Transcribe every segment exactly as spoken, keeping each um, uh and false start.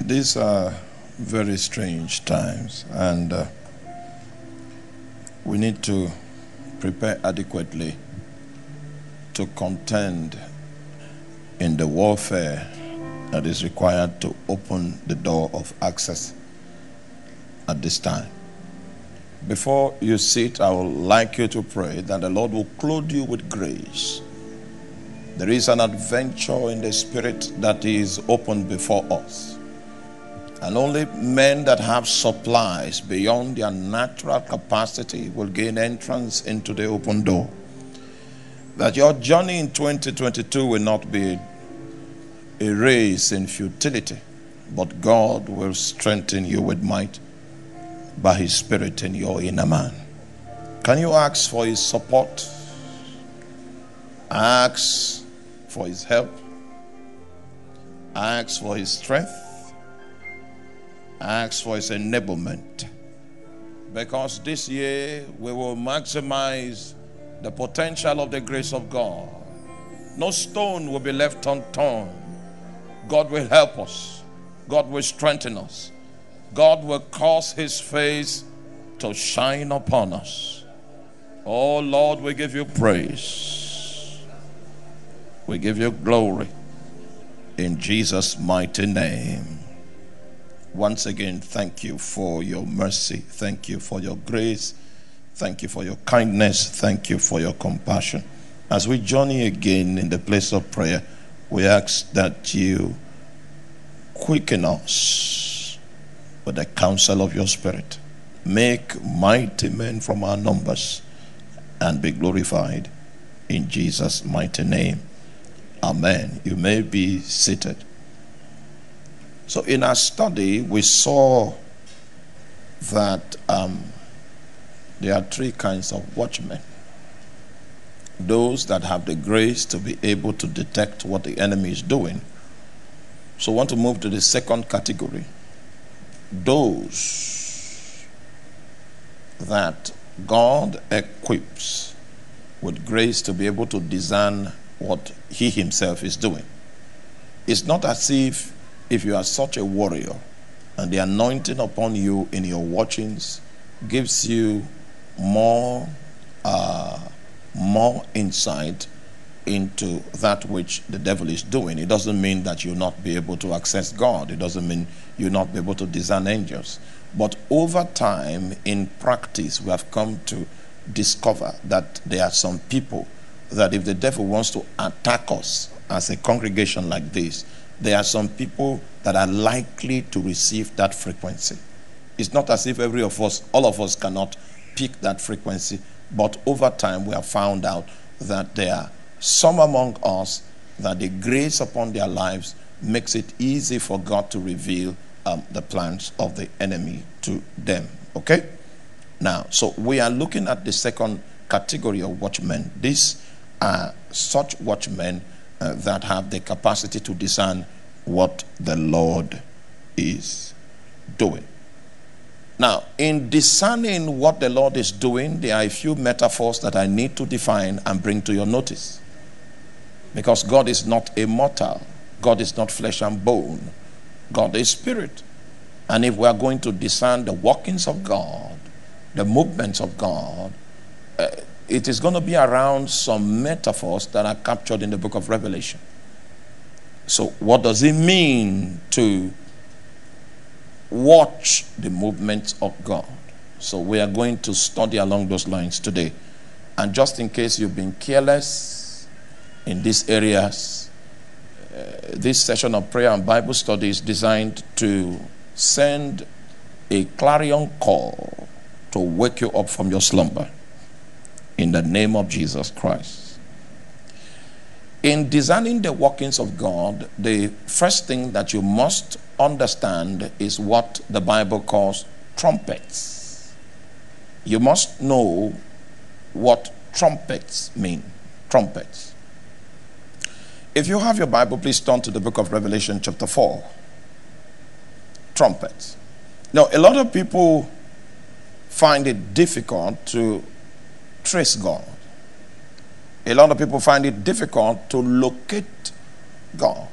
These are very strange times, and uh, we need to prepare adequately to contend in the warfare that is required to open the door of access at this time. Before you sit, I would like you to pray that the Lord will clothe you with grace. There is an adventure in the Spirit that is open before us. And only men that have supplies beyond their natural capacity will gain entrance into the open door. That your journey in twenty twenty-two will not be a race in futility, but God will strengthen you with might by His Spirit in your inner man. Can you ask for His support? Ask for His help. Ask for His strength. Ask for His enablement, because this year we will maximize the potential of the grace of God. No stone will be left unturned. God will help us. God will strengthen us. God will cause His face to shine upon us. Oh Lord, we give you praise. We give you glory in Jesus' mighty name. Once again, thank you for your mercy. Thank you for your grace. Thank you for your kindness. Thank you for your compassion. As we journey again in the place of prayer, we ask that you quicken us with the counsel of your Spirit. Make mighty men from our numbers and be glorified in Jesus' mighty name. Amen. You may be seated. So in our study, we saw that um, there are three kinds of watchmen. Those that have the grace to be able to detect what the enemy is doing. So I want to move to the second category. Those that God equips with grace to be able to discern what He Himself is doing. It's not as if if you are such a warrior and the anointing upon you in your watchings gives you more, uh, more insight into that which the devil is doing, it doesn't mean that you'll not be able to access God. It doesn't mean you'll not be able to discern angels. But over time, in practice, we have come to discover that there are some people that if the devil wants to attack us as a congregation like this, there are some people that are likely to receive that frequency. It's not as if every of us, all of us cannot pick that frequency, but over time we have found out that there are some among us that the grace upon their lives makes it easy for God to reveal um, the plans of the enemy to them, okay? Now, so we are looking at the second category of watchmen. These are such watchmen Uh, that have the capacity to discern what the Lord is doing. Now, in discerning what the Lord is doing, there are a few metaphors that I need to define and bring to your notice. Because God is not a mortal. God is not flesh and bone. God is spirit. And if we are going to discern the workings of God, the movements of God, uh, it is going to be around some metaphors that are captured in the book of Revelation. So what does it mean to watch the movements of God? So we are going to study along those lines today. And just in case you've been careless in these areas, uh, this session of prayer and Bible study is designed to send a clarion call to wake you up from your slumber. In the name of Jesus Christ. In discerning the workings of God, the first thing that you must understand is what the Bible calls trumpets. You must know what trumpets mean. Trumpets. If you have your Bible, please turn to the book of Revelation chapter four. Trumpets. Now, a lot of people find it difficult to trace God. A lot of people find it difficult to locate God.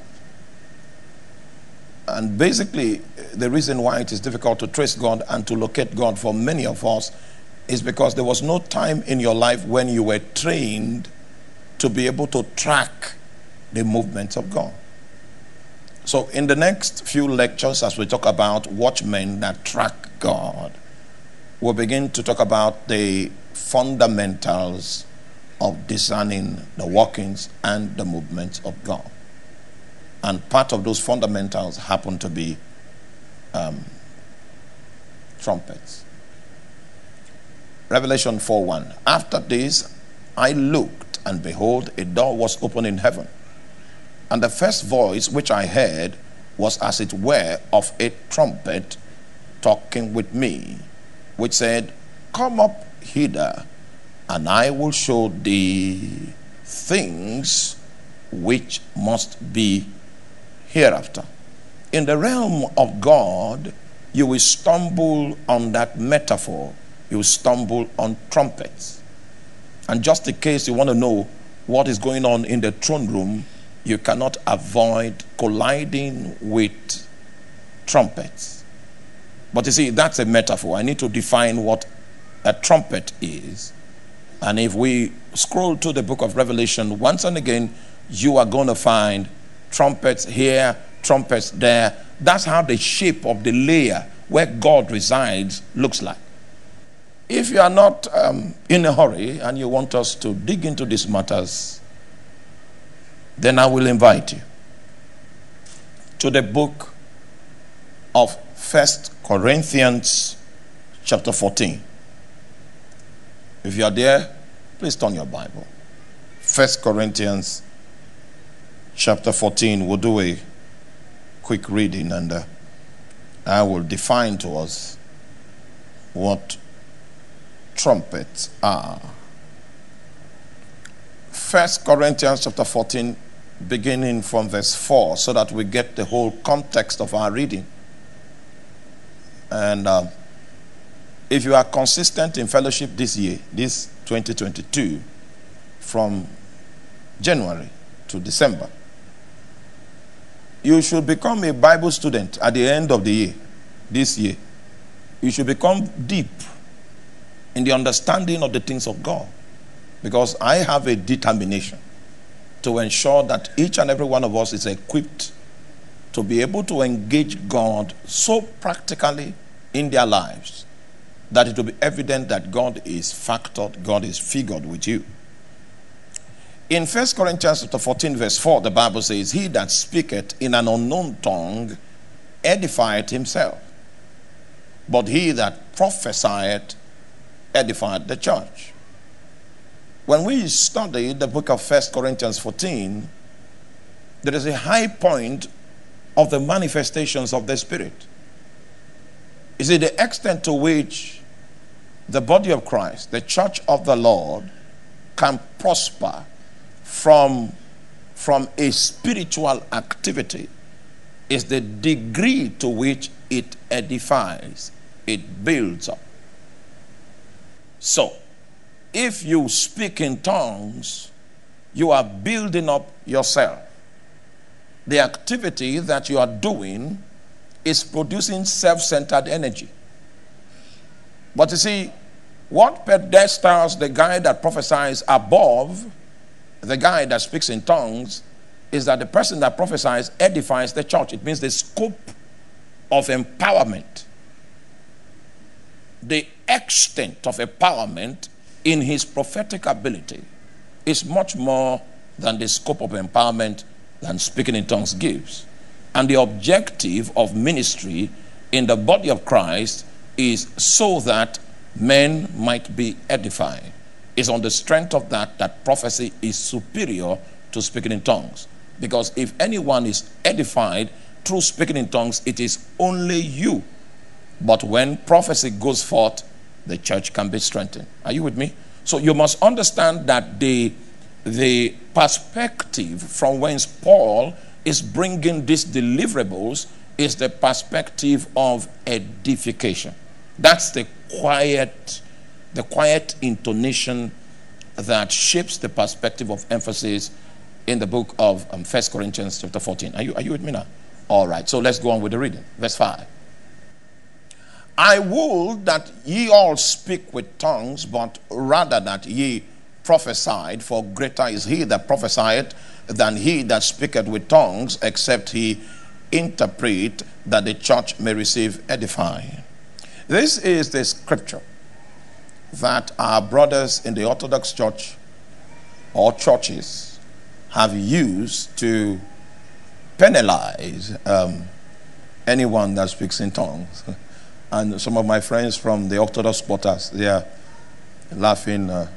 And basically, the reason why it is difficult to trace God and to locate God for many of us is because there was no time in your life when you were trained to be able to track the movements of God. So in the next few lectures, as we talk about watchmen that track God, we'll begin to talk about the fundamentals of discerning the workings and the movements of God. And part of those fundamentals happen to be um, trumpets. Revelation four one. After this, I looked, and behold, a door was opened in heaven. And the first voice which I heard was as it were of a trumpet talking with me, which said, Come up hither, and I will show thee things which must be hereafter. In the realm of God, you will stumble on that metaphor. You will stumble on trumpets. And just in case you want to know what is going on in the throne room, you cannot avoid colliding with trumpets. But you see, that's a metaphor. I need to define what a trumpet is. And if we scroll to the book of Revelation once and again, you are going to find trumpets here, trumpets there. That's how the shape of the layer where God resides looks like. If you are not um, in a hurry and you want us to dig into these matters, then I will invite you to the book of First Corinthians chapter fourteen. If you are there, please turn your Bible. First Corinthians chapter fourteen. We'll do a quick reading, and uh, I will define to us what trumpets are. First Corinthians chapter fourteen, beginning from verse four, so that we get the whole context of our reading. And uh, if you are consistent in fellowship this year, this twenty twenty-two, from January to December, you should become a Bible student at the end of the year, this year. You should become deep in the understanding of the things of God, because I have a determination to ensure that each and every one of us is equipped to be able to engage God so practically in their lives that it will be evident that God is factored, God is figured with you. In First Corinthians fourteen verse four, the Bible says, He that speaketh in an unknown tongue edifieth himself, but he that prophesieth edifieth the church. When we study the book of First Corinthians fourteen, there is a high point of the manifestations of the Spirit. You see, the extent to which the body of Christ, the church of the Lord, can prosper from, from a spiritual activity is the degree to which it edifies, it builds up. So, if you speak in tongues, you are building up yourself. The activity that you are doing is producing self-centered energy. But you see, what pedestals the guy that prophesies above the guy that speaks in tongues is that the person that prophesies edifies the church. It means the scope of empowerment, the extent of empowerment in his prophetic ability is much more than the scope of empowerment than speaking in tongues gives. And the objective of ministry in the body of Christ is so that men might be edified. It's on the strength of that that prophecy is superior to speaking in tongues. Because if anyone is edified through speaking in tongues, it is only you. But when prophecy goes forth, the church can be strengthened. Are you with me? So you must understand that the, the perspective from whence Paul is bringing these deliverables is the perspective of edification. That's the quiet, the quiet intonation that shapes the perspective of emphasis in the book of um, First Corinthians chapter fourteen. Are you, are you with me now? All right, so let's go on with the reading. Verse five. I would that ye all speak with tongues, but rather that ye prophesied, for greater is he that prophesieth than he that speaketh with tongues, except he interpret, that the church may receive edifying. This is the scripture that our brothers in the Orthodox Church or churches have used to penalize um, anyone that speaks in tongues. And some of my friends from the Orthodox quarters, they are laughing uh,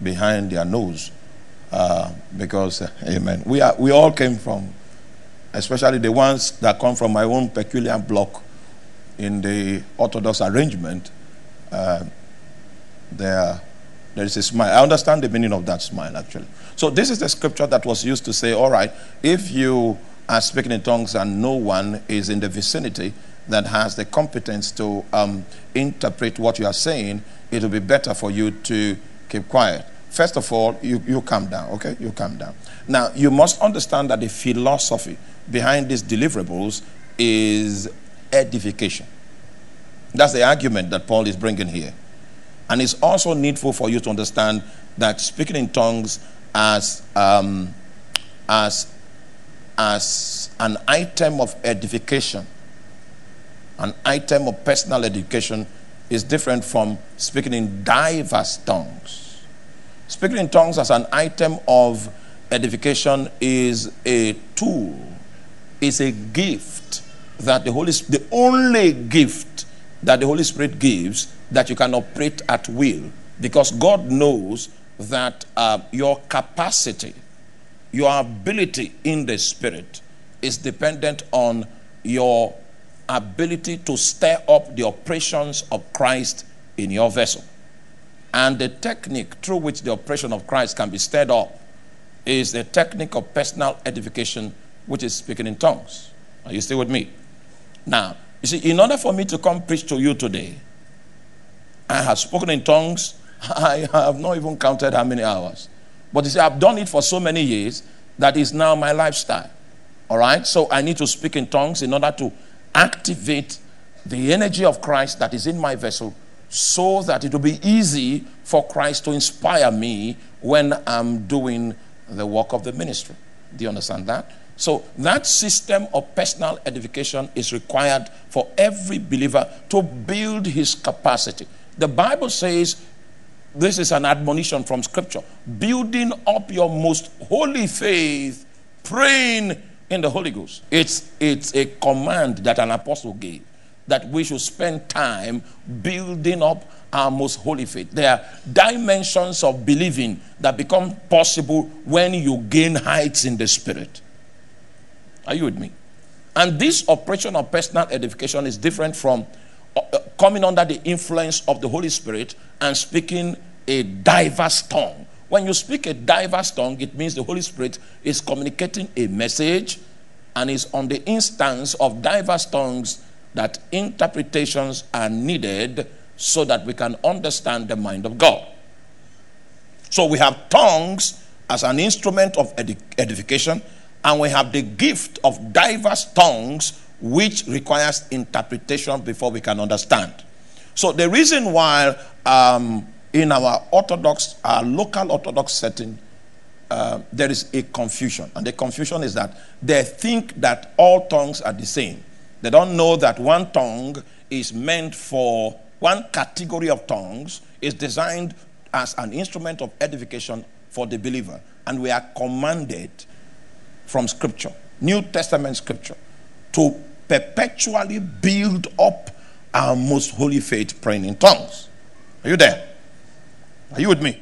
behind their nose uh, because, uh, amen, we, are, we all came from, especially the ones that come from my own peculiar block in the Orthodox arrangement, uh, there, there is a smile. I understand the meaning of that smile, actually. So this is the scripture that was used to say, all right, if you are speaking in tongues and no one is in the vicinity that has the competence to um, interpret what you are saying, it will be better for you to keep quiet. First of all, you, you calm down, okay? You calm down. Now, you must understand that the philosophy behind these deliverables is edification. That's the argument that Paul is bringing here. And it's also needful for you to understand that speaking in tongues as, um, as, as an item of edification, an item of personal education, is different from speaking in diverse tongues. Speaking in tongues as an item of edification is a tool, is a gift that the Holy Spirit, the only gift that the Holy Spirit gives that you can operate at will, because God knows that uh, your capacity, your ability in the Spirit is dependent on your ability to stir up the operations of Christ in your vessel. And the technique through which the operation of Christ can be stirred up is the technique of personal edification, which is speaking in tongues. Are you still with me? Now, you see, in order for me to come preach to you today, I have spoken in tongues. I have not even counted how many hours. But you see, I've done it for so many years that is now my lifestyle. All right? So I need to speak in tongues in order to activate the energy of Christ that is in my vessel, so that it will be easy for Christ to inspire me when I'm doing the work of the ministry. Do you understand that? So that system of personal edification is required for every believer to build his capacity. The Bible says, this is an admonition from Scripture, building up your most holy faith, praying in the Holy Ghost. It's, it's a command that an apostle gave, that we should spend time building up our most holy faith. There are dimensions of believing that become possible when you gain heights in the Spirit. Are you with me? And this operation of personal edification is different from uh, coming under the influence of the Holy Spirit and speaking a diverse tongue. When you speak a diverse tongue, it means the Holy Spirit is communicating a message and is on the instance of diverse tongues that interpretations are needed so that we can understand the mind of God. So we have tongues as an instrument of edification, and we have the gift of diverse tongues, which requires interpretation before we can understand. So the reason why um, in our Orthodox, our local Orthodox setting, uh, there is a confusion. And the confusion is that they think that all tongues are the same. They don't know that one tongue is meant for, one category of tongues is designed as an instrument of edification for the believer. And we are commanded from Scripture, New Testament Scripture, to perpetually build up our most holy faith praying in tongues. Are you there? Are you with me?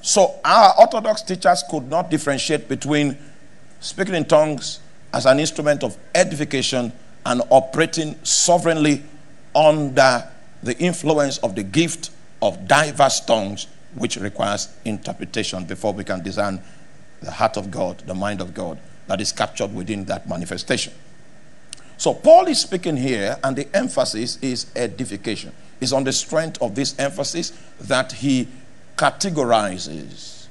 So our Orthodox teachers could not differentiate between speaking in tongues as an instrument of edification and operating sovereignly under the influence of the gift of diverse tongues, which requires interpretation before we can discern the heart of God, the mind of God that is captured within that manifestation. So Paul is speaking here, and the emphasis is edification. It's on the strength of this emphasis that he categorizes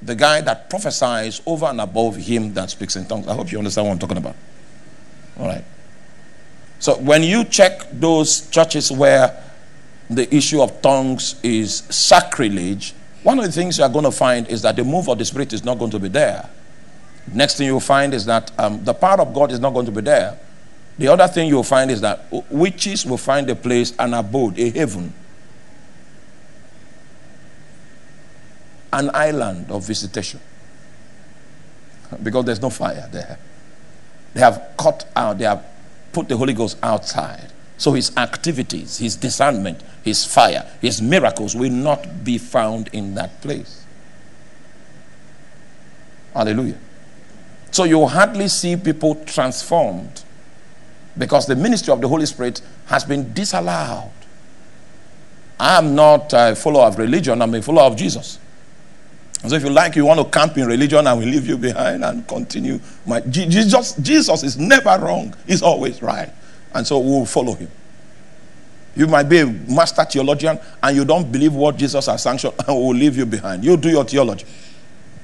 the guy that prophesies over and above him that speaks in tongues. I hope you understand what I'm talking about. All right. So when you check those churches where the issue of tongues is sacrilege, one of the things you are going to find is that the move of the Spirit is not going to be there. Next thing you'll find is that um, the power of God is not going to be there. The other thing you'll find is that witches will find a place, an abode, a haven, an island of visitation, because there's no fire there. They have cut out, they have put the Holy Ghost outside. So his activities, his discernment, his fire, his miracles will not be found in that place. Hallelujah. So you hardly see people transformed, because the ministry of the Holy Spirit has been disallowed. I am not a follower of religion, I'm a follower of Jesus. So if you like, you want to camp in religion, I will leave you behind and continue. My, Jesus, Jesus is never wrong. He's always right. And so we'll follow him. You might be a master theologian and you don't believe what Jesus has sanctioned, and we'll leave you behind. You do your theology.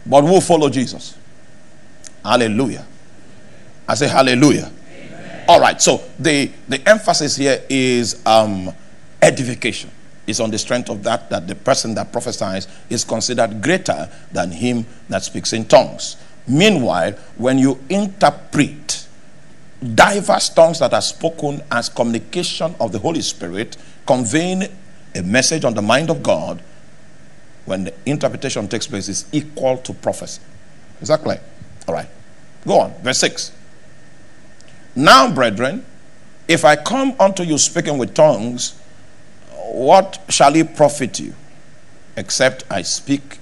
But we'll follow Jesus. Hallelujah. I say hallelujah. Amen. All right. So the, the emphasis here is um, edification. It's on the strength of that that the person that prophesies is considered greater than him that speaks in tongues. Meanwhile, when you interpret diverse tongues that are spoken as communication of the Holy Spirit, conveying a message on the mind of God, when the interpretation takes place, it's equal to prophecy. Is that clear? All right. Go on. Verse six. Now, brethren, if I come unto you speaking with tongues, what shall it profit you, except I speak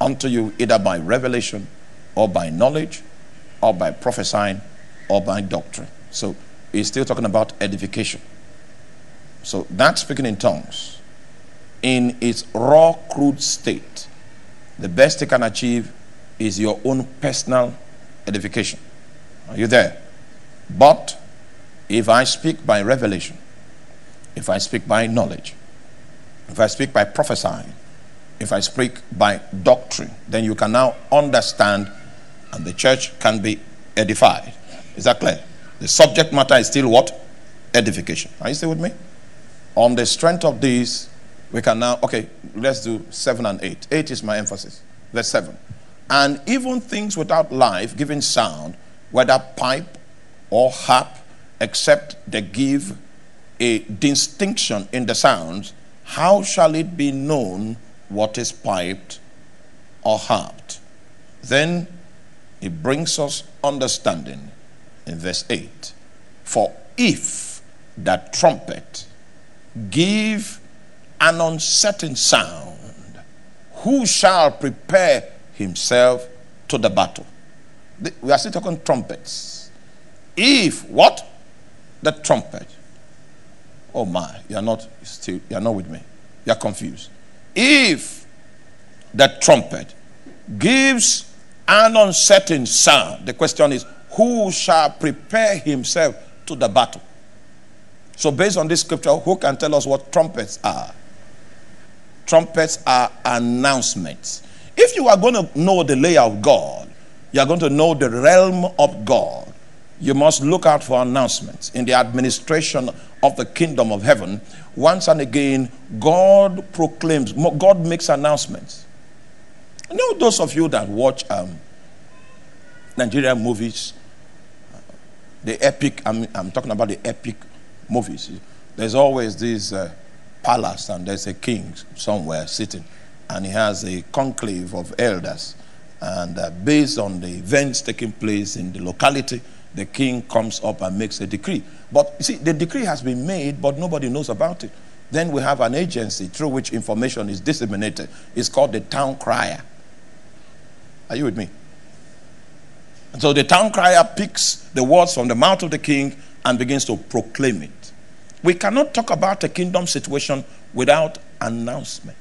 unto you either by revelation, or by knowledge, or by prophesying, or by doctrine? So he's still talking about edification. So that speaking in tongues, in its raw, crude state, the best it can achieve is your own personal edification. Are you there? But if I speak by revelation, if I speak by knowledge, if I speak by prophesying, if I speak by doctrine, then you can now understand and the church can be edified. Is that clear? The subject matter is still what? Edification. Are you still with me? On the strength of these, we can now, okay, let's do seven and eight. Eight is my emphasis. Verse seven. And even things without life giving sound, whether pipe or harp, except they give a distinction in the sounds, how shall it be known what is piped or harped? Then it brings us understanding in verse eight. For if that trumpet give an uncertain sound, who shall prepare himself to the battle? We are still talking trumpets. If what? The trumpet. Oh my, you're not still, you're not with me. You're confused. If the trumpet gives an uncertain sound, the question is, who shall prepare himself to the battle? So based on this scripture, who can tell us what trumpets are? Trumpets are announcements. If you are going to know the layout of God, you are going to know the realm of God, you must look out for announcements in the administration of the kingdom of heaven. Once and again, God proclaims, God makes announcements. You know, those of you that watch um, Nigerian movies, the epic, I'm, I'm talking about the epic movies. There's always this uh, palace and there's a king somewhere sitting, and he has a conclave of elders. And uh, based on the events taking place in the locality, the king comes up and makes a decree. But you see, the decree has been made, but nobody knows about it. Then we have an agency through which information is disseminated. It's called the town crier. Are you with me? And so the town crier picks the words from the mouth of the king and begins to proclaim it. We cannot talk about a kingdom situation without announcements.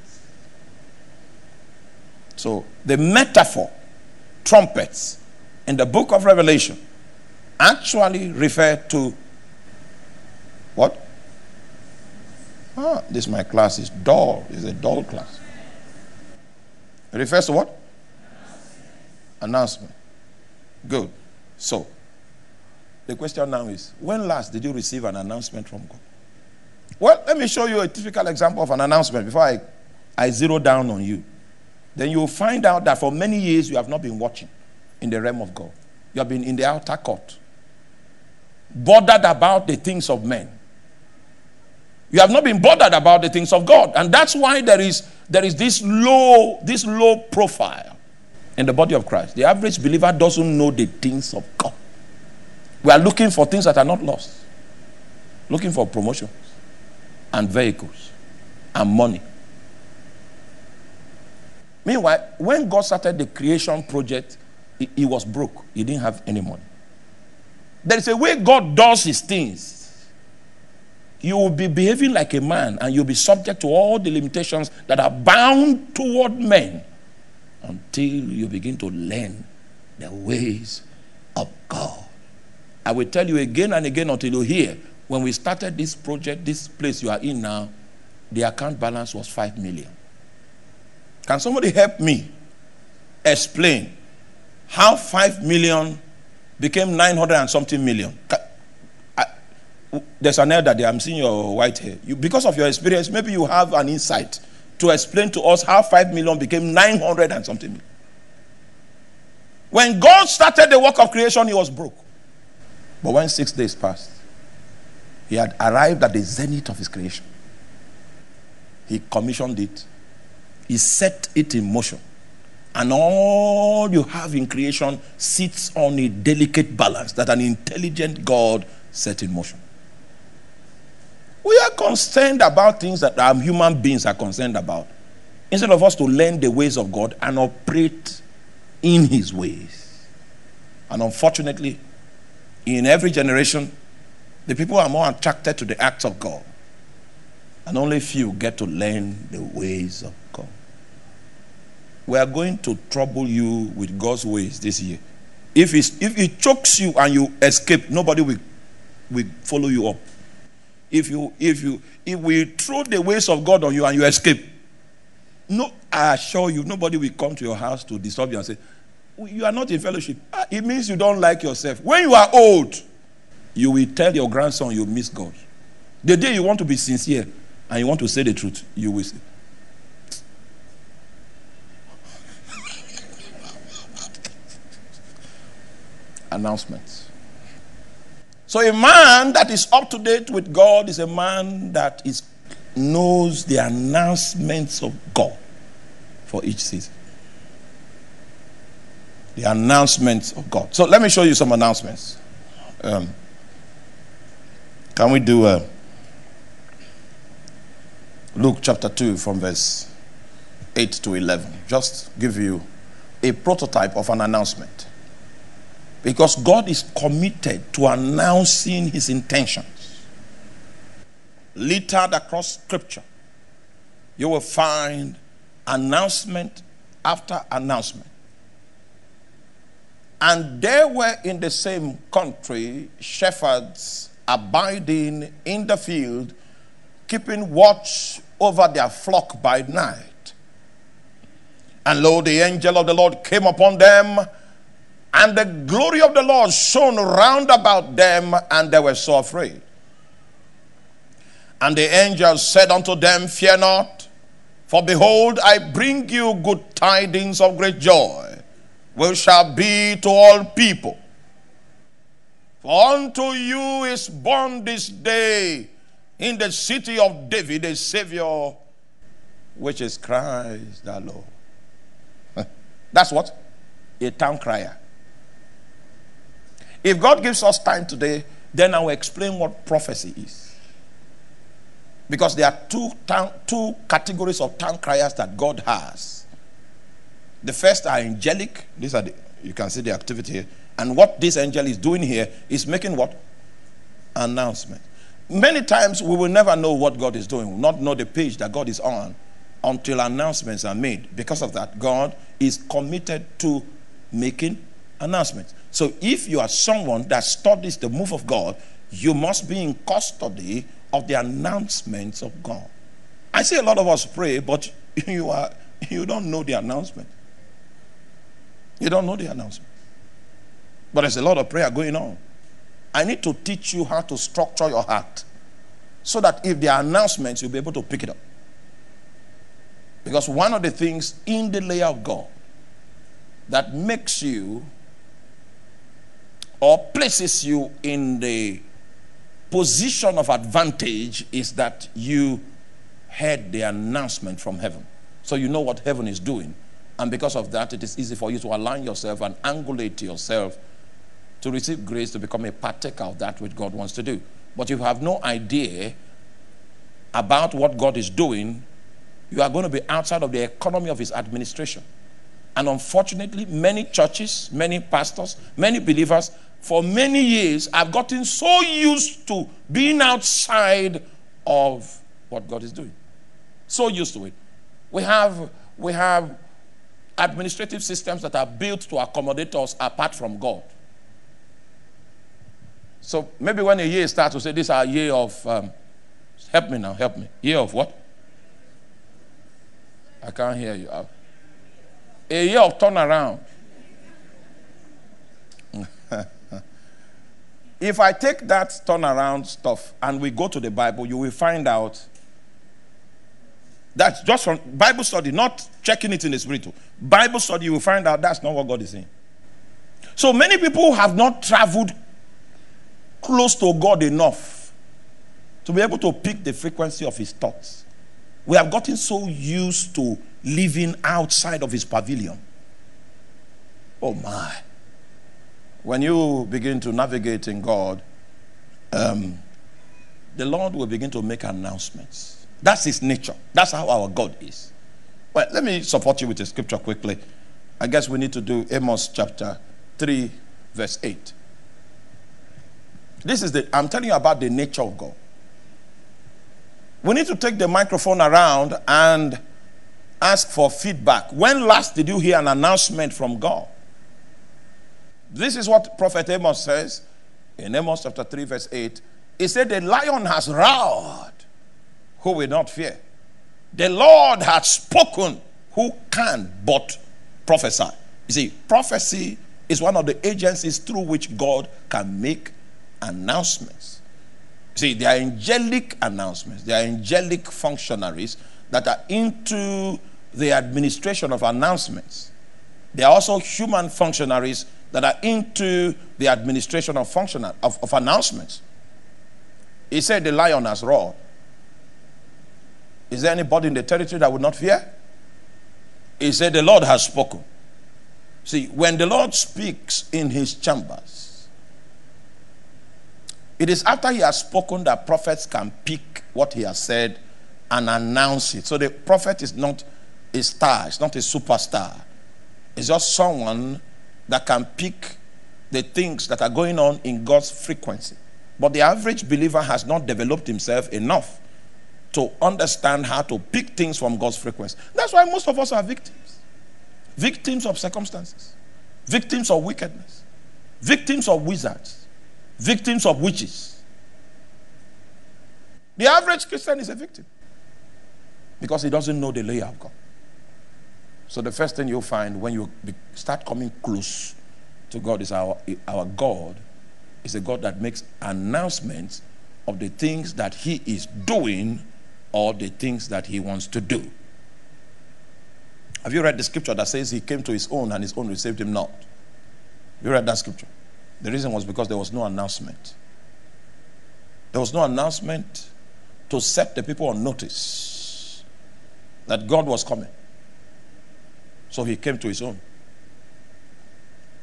So the metaphor, trumpets, in the book of Revelation actually refer to what? Ah, this my class is dull. It's a dull class. It refers to what? Announcement. Good. So, The question now is, when last did you receive an announcement from God? Well, let me show you a typical example of an announcement before I, I zero down on you. Then you'll find out that for many years you have not been watching in the realm of God. You have been in the outer court, bothered about the things of men. You have not been bothered about the things of God. And that's why there is, there is this low, this low profile in the body of Christ. The average believer doesn't know the things of God. We are looking for things that are not lost. Looking for promotions and vehicles and money. Meanwhile, when God started the creation project, he, he was broke. He didn't have any money. There is a way God does his things. You will be behaving like a man, and you'll be subject to all the limitations that are bound toward men until you begin to learn the ways of God. I will tell you again and again until you hear. When we started this project, this place you are in now, the account balance was five million. Can somebody help me explain how five million became nine hundred and something million? There's an elder there. I'm seeing your white hair. You, because of your experience, maybe you have an insight to explain to us how five million became nine hundred and something million. When God started the work of creation, he was broke. But when six days passed, he had arrived at the zenith of his creation. He commissioned it. He set it in motion. And all you have in creation sits on a delicate balance that an intelligent God set in motion. We are concerned about things that our human beings are concerned about, instead of us to learn the ways of God and operate in his ways. And unfortunately, in every generation, the people are more attracted to the acts of God, and only few get to learn the ways of God. We are going to trouble you with God's ways this year. If, it's, if it chokes you and you escape, nobody will, will follow you up. If you, if you, if we throw the ways of God on you and you escape, no, I assure you, nobody will come to your house to disturb you and say, "You are not in fellowship." It means you don't like yourself. When you are old, you will tell your grandson you miss God. The day you want to be sincere and you want to say the truth, you will say, announcements. So a man that is up to date with God is a man that is, knows the announcements of God for each season. The announcements of God. So let me show you some announcements. Um, can we do uh, Luke chapter two from verse eight to eleven? Just give you a prototype of an announcement. Because God is committed to announcing his intentions. Littered across scripture, you will find announcement after announcement. And there were in the same country shepherds abiding in the field, keeping watch over their flock by night. And lo, the angel of the Lord came upon them, and the glory of the Lord shone round about them, and they were so afraid. And the angel said unto them, "Fear not, for behold, I bring you good tidings of great joy, which shall be to all people. For unto you is born this day in the city of David a Savior, which is Christ the Lord." That's what? A town crier. If God gives us time today, then I will explain what prophecy is. Because there are two, town, two categories of town criers that God has. The first are angelic. These are the, you can see the activity here. And what this angel is doing here is making what? Announcement. Many times we will never know what God is doing. We will not know the page that God is on until announcements are made. Because of that, God is committed to making announcements. So if you are someone that studies the move of God, you must be in custody of the announcements of God. I see a lot of us pray, but you are you don't know the announcement. You don't know the announcement. But there's a lot of prayer going on. I need to teach you how to structure your heart so that if there are announcements, you'll be able to pick it up. Because one of the things in the layer of God that makes you or places you in the position of advantage is that you heard the announcement from heaven. So you know what heaven is doing. And because of that, it is easy for you to align yourself and angulate yourself to receive grace to become a partaker of that which God wants to do. But if you have no idea about what God is doing, you are going to be outside of the economy of his administration. And unfortunately, many churches, many pastors, many believers, for many years have gotten so used to being outside of what God is doing. So used to it. We have, we have administrative systems that are built to accommodate us apart from God. So maybe when a year starts, we say, this is our year of, um, help me now, help me. Year of what? I can't hear you. A year of turnaround. If I take that turnaround stuff and we go to the Bible, you will find out that's just from Bible study, not checking it in the spiritual. Bible study, you will find out that's not what God is saying. So many people have not traveled close to God enough to be able to pick the frequency of his thoughts. We have gotten so used to living outside of his pavilion. Oh my. When you begin to navigate in God, um, the Lord will begin to make announcements. That's his nature. That's how our God is. Well, let me support you with a scripture quickly. I guess we need to do Amos chapter three, verse eight. This is the, I'm telling you about the nature of God. We need to take the microphone around and ask for feedback. When last did you hear an announcement from God? This is what Prophet Amos says in Amos chapter three verse eight. He said, the lion has roared, who will not fear? The Lord hath spoken, who can but prophesy? You see, prophecy is one of the agencies through which God can make announcements. See, they are angelic announcements. They are angelic functionaries that are into the administration of announcements. They are also human functionaries that are into the administration of, function, of, of announcements. He said the lion has roared. Is there anybody in the territory that would not fear? He said the Lord has spoken. See, when the Lord speaks in his chambers, it is after he has spoken that prophets can pick what he has said and announce it. So the prophet is not a star. It's not a superstar. It's just someone that can pick the things that are going on in God's frequency. But the average believer has not developed himself enough to understand how to pick things from God's frequency. That's why most of us are victims. Victims of circumstances. Victims of wickedness. Victims of wizards. Victims of witches. The average Christian is a victim because he doesn't know the layer of God. So the first thing you'll find when you start coming close to God is our, our God is a God that makes announcements of the things that he is doing or the things that he wants to do. Have you read the scripture that says he came to his own and his own received him not? You read that scripture? The reason was because there was no announcement. There was no announcement to set the people on notice that God was coming. So he came to his own.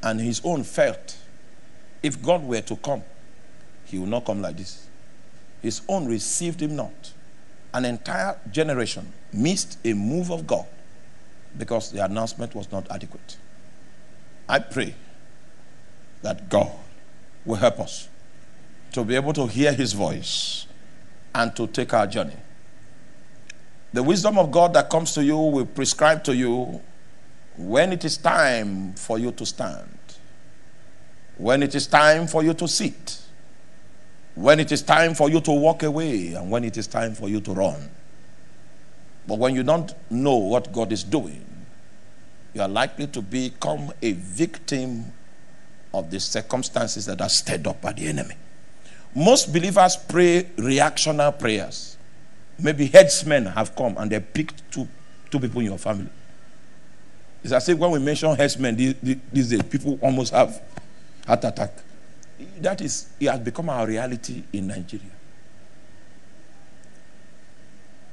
And his own felt, if God were to come, he would not come like this. His own received him not. An entire generation missed a move of God because the announcement was not adequate. I pray that God will help us to be able to hear his voice and to take our journey. The wisdom of God that comes to you will prescribe to you when it is time for you to stand, when it is time for you to sit, when it is time for you to walk away, and when it is time for you to run. But when you don't know what God is doing, you are likely to become a victim of the circumstances that are stirred up by the enemy. Most believers pray reactional prayers. Maybe headsmen have come and they picked two, two people in your family. It's as if when we mention headsmen these, these days, people almost have heart attack. That is, it has become our reality in Nigeria.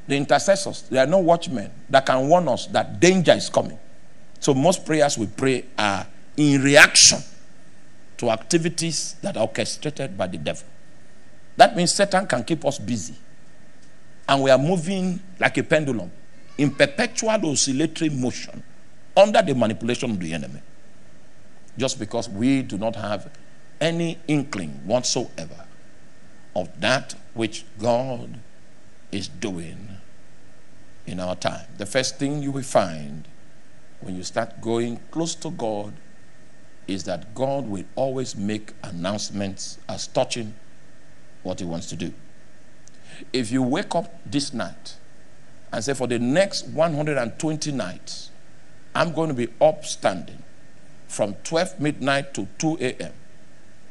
The intercessors, they are no watchmen that can warn us that danger is coming. So most prayers we pray are in reaction to activities that are orchestrated by the devil. That means Satan can keep us busy. And we are moving like a pendulum in perpetual oscillatory motion under the manipulation of the enemy. Just because we do not have any inkling whatsoever of that which God is doing in our time. The first thing you will find when you start going close to God is that God will always make announcements as touching what he wants to do. If you wake up this night and say, for the next one hundred twenty nights, I'm going to be upstanding from twelve midnight to two A M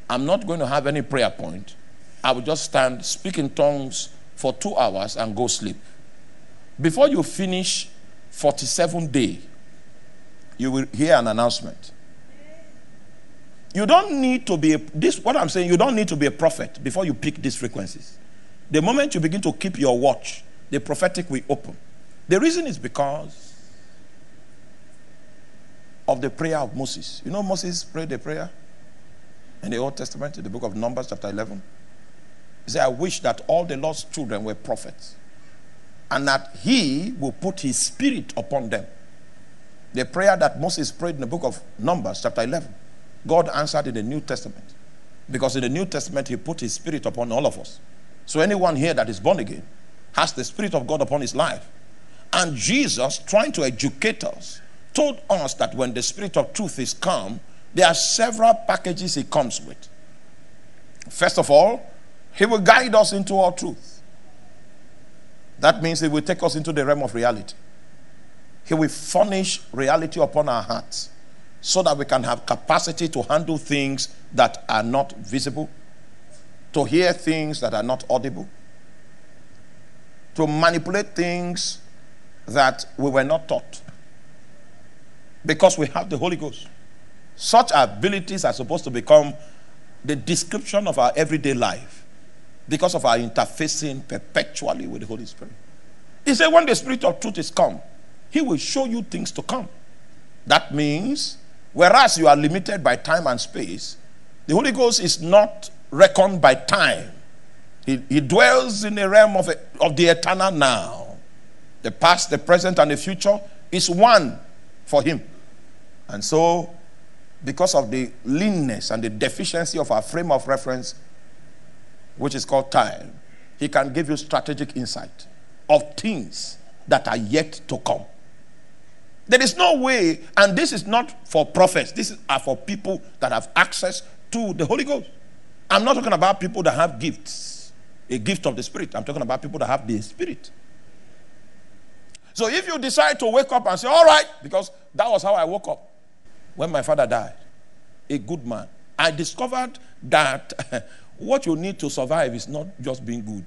I'm not going to have any prayer point. I will just stand, speak in tongues for two hours and go sleep. Before you finish forty-seven days, you will hear an announcement. You don't need to be, a, this. what I'm saying, you don't need to be a prophet before you pick these frequencies. The moment you begin to keep your watch, the prophetic will open. The reason is because of the prayer of Moses. You know Moses prayed a prayer in the Old Testament, in the book of Numbers chapter eleven. He said, I wish that all the Lord's children were prophets, and that he will put his spirit upon them. The prayer that Moses prayed in the book of Numbers chapter eleven, God answered in the New Testament. Because in the New Testament, he put his spirit upon all of us. So anyone here that is born again has the spirit of God upon his life. And Jesus, trying to educate us, told us that when the spirit of truth is come, there are several packages he comes with. First of all, he will guide us into all truth. That means he will take us into the realm of reality. He will furnish reality upon our hearts so that we can have capacity to handle things that are not visible, to hear things that are not audible, to manipulate things that we were not taught, because we have the Holy Ghost. Such abilities are supposed to become the description of our everyday life because of our interfacing perpetually with the Holy Spirit. He said, when the Spirit of truth is come, he will show you things to come. That means, whereas you are limited by time and space, the Holy Ghost is not reckoned by time. He, he dwells in the realm of, a, of the eternal now. The past, the present, and the future is one for him. And so, because of the leanness and the deficiency of our frame of reference, which is called time, he can give you strategic insight of things that are yet to come. There is no way, and this is not for prophets. These are for people that have access to the Holy Ghost. I'm not talking about people that have gifts, a gift of the Spirit. I'm talking about people that have the Spirit. So if you decide to wake up and say, all right, because that was how I woke up when my father died, a good man. I discovered that what you need to survive is not just being good.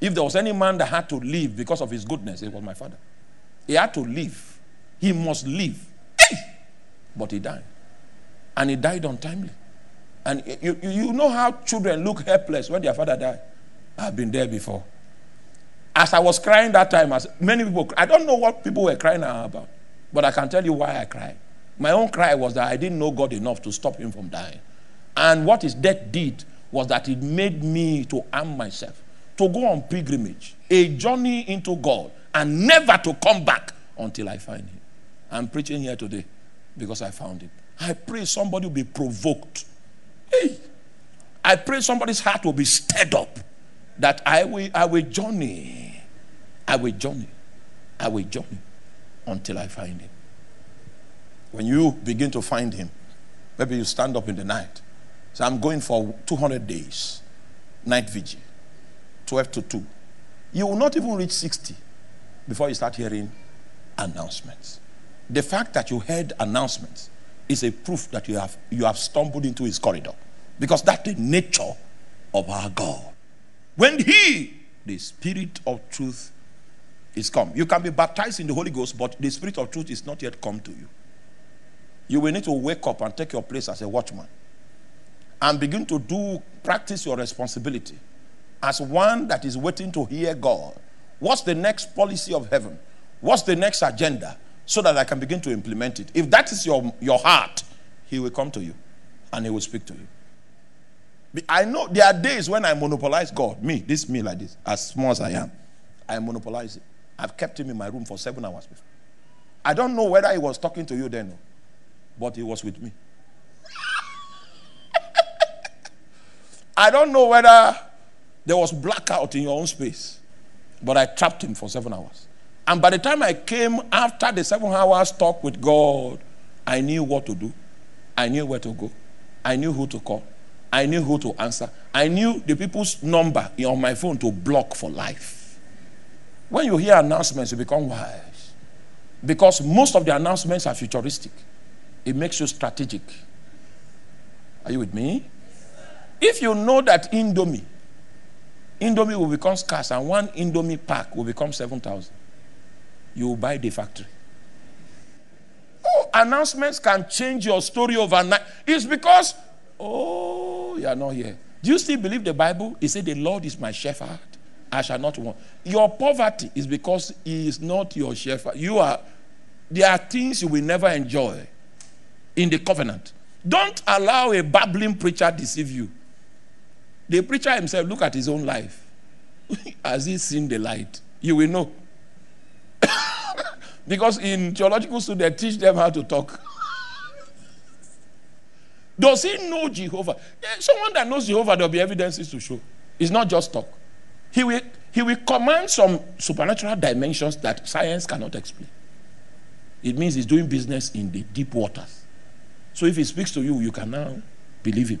If there was any man that had to live because of his goodness, it was my father. He had to live. He must live. But he died. And he died untimely. And you, you know how children look helpless when their father died. I've been there before. As I was crying that time, as many people, I don't know what people were crying about, but I can tell you why I cried. My own cry was that I didn't know God enough to stop him from dying. And what his death did was that it made me to arm myself, to go on pilgrimage, a journey into God, and never to come back until I find him. I'm preaching here today because I found it. I pray somebody will be provoked. Hey, I pray somebody's heart will be stirred up. That I will, I will journey, I will journey, I will journey until I find him. When you begin to find him, maybe you stand up in the night. So I'm going for two hundred days, night vigil, twelve to two. You will not even reach sixty before you start hearing announcements. The fact that you heard announcements is a proof that you have, you have stumbled into his corridor. Because that's the nature of our God. When he, the Spirit of truth, is come. You can be baptized in the Holy Ghost, but the Spirit of truth is not yet come to you. You will need to wake up and take your place as a watchman. And begin to do, practice your responsibility. As one that is waiting to hear God. What's the next policy of heaven? What's the next agenda? So that I can begin to implement it. If that is your, your heart, he will come to you. And he will speak to you. I know there are days when I monopolize God. Me, this me like this, as small as I am. I monopolize it. I've kept him in my room for seven hours before. I don't know whether he was talking to you then, but he was with me. I don't know whether there was blackout in your own space, but I trapped him for seven hours. And by the time I came after the seven hours talk with God, I knew what to do. I knew where to go. I knew who to call. I knew who to answer. I knew the people's number on my phone to block for life. When you hear announcements, you become wise. Because most of the announcements are futuristic. It makes you strategic. Are you with me? If you know that Indomie, Indomie will become scarce and one Indomie pack will become seven thousand. You will buy the factory. Oh, announcements can change your story overnight. It's because, oh, you are not here. Do you still believe the Bible? It said, the Lord is my shepherd. I shall not want. Your poverty is because he is not your shepherd. You are, there are things you will never enjoy in the covenant. Don't allow a babbling preacher deceive you. The preacher himself, look at his own life. Has he seen the light? You will know. Because in theological school, they teach them how to talk. Does he know Jehovah? Someone that knows Jehovah, there will be evidences to show. It's not just talk. He will, he will command some supernatural dimensions that science cannot explain. It means he's doing business in the deep waters. So if he speaks to you, you can now believe him.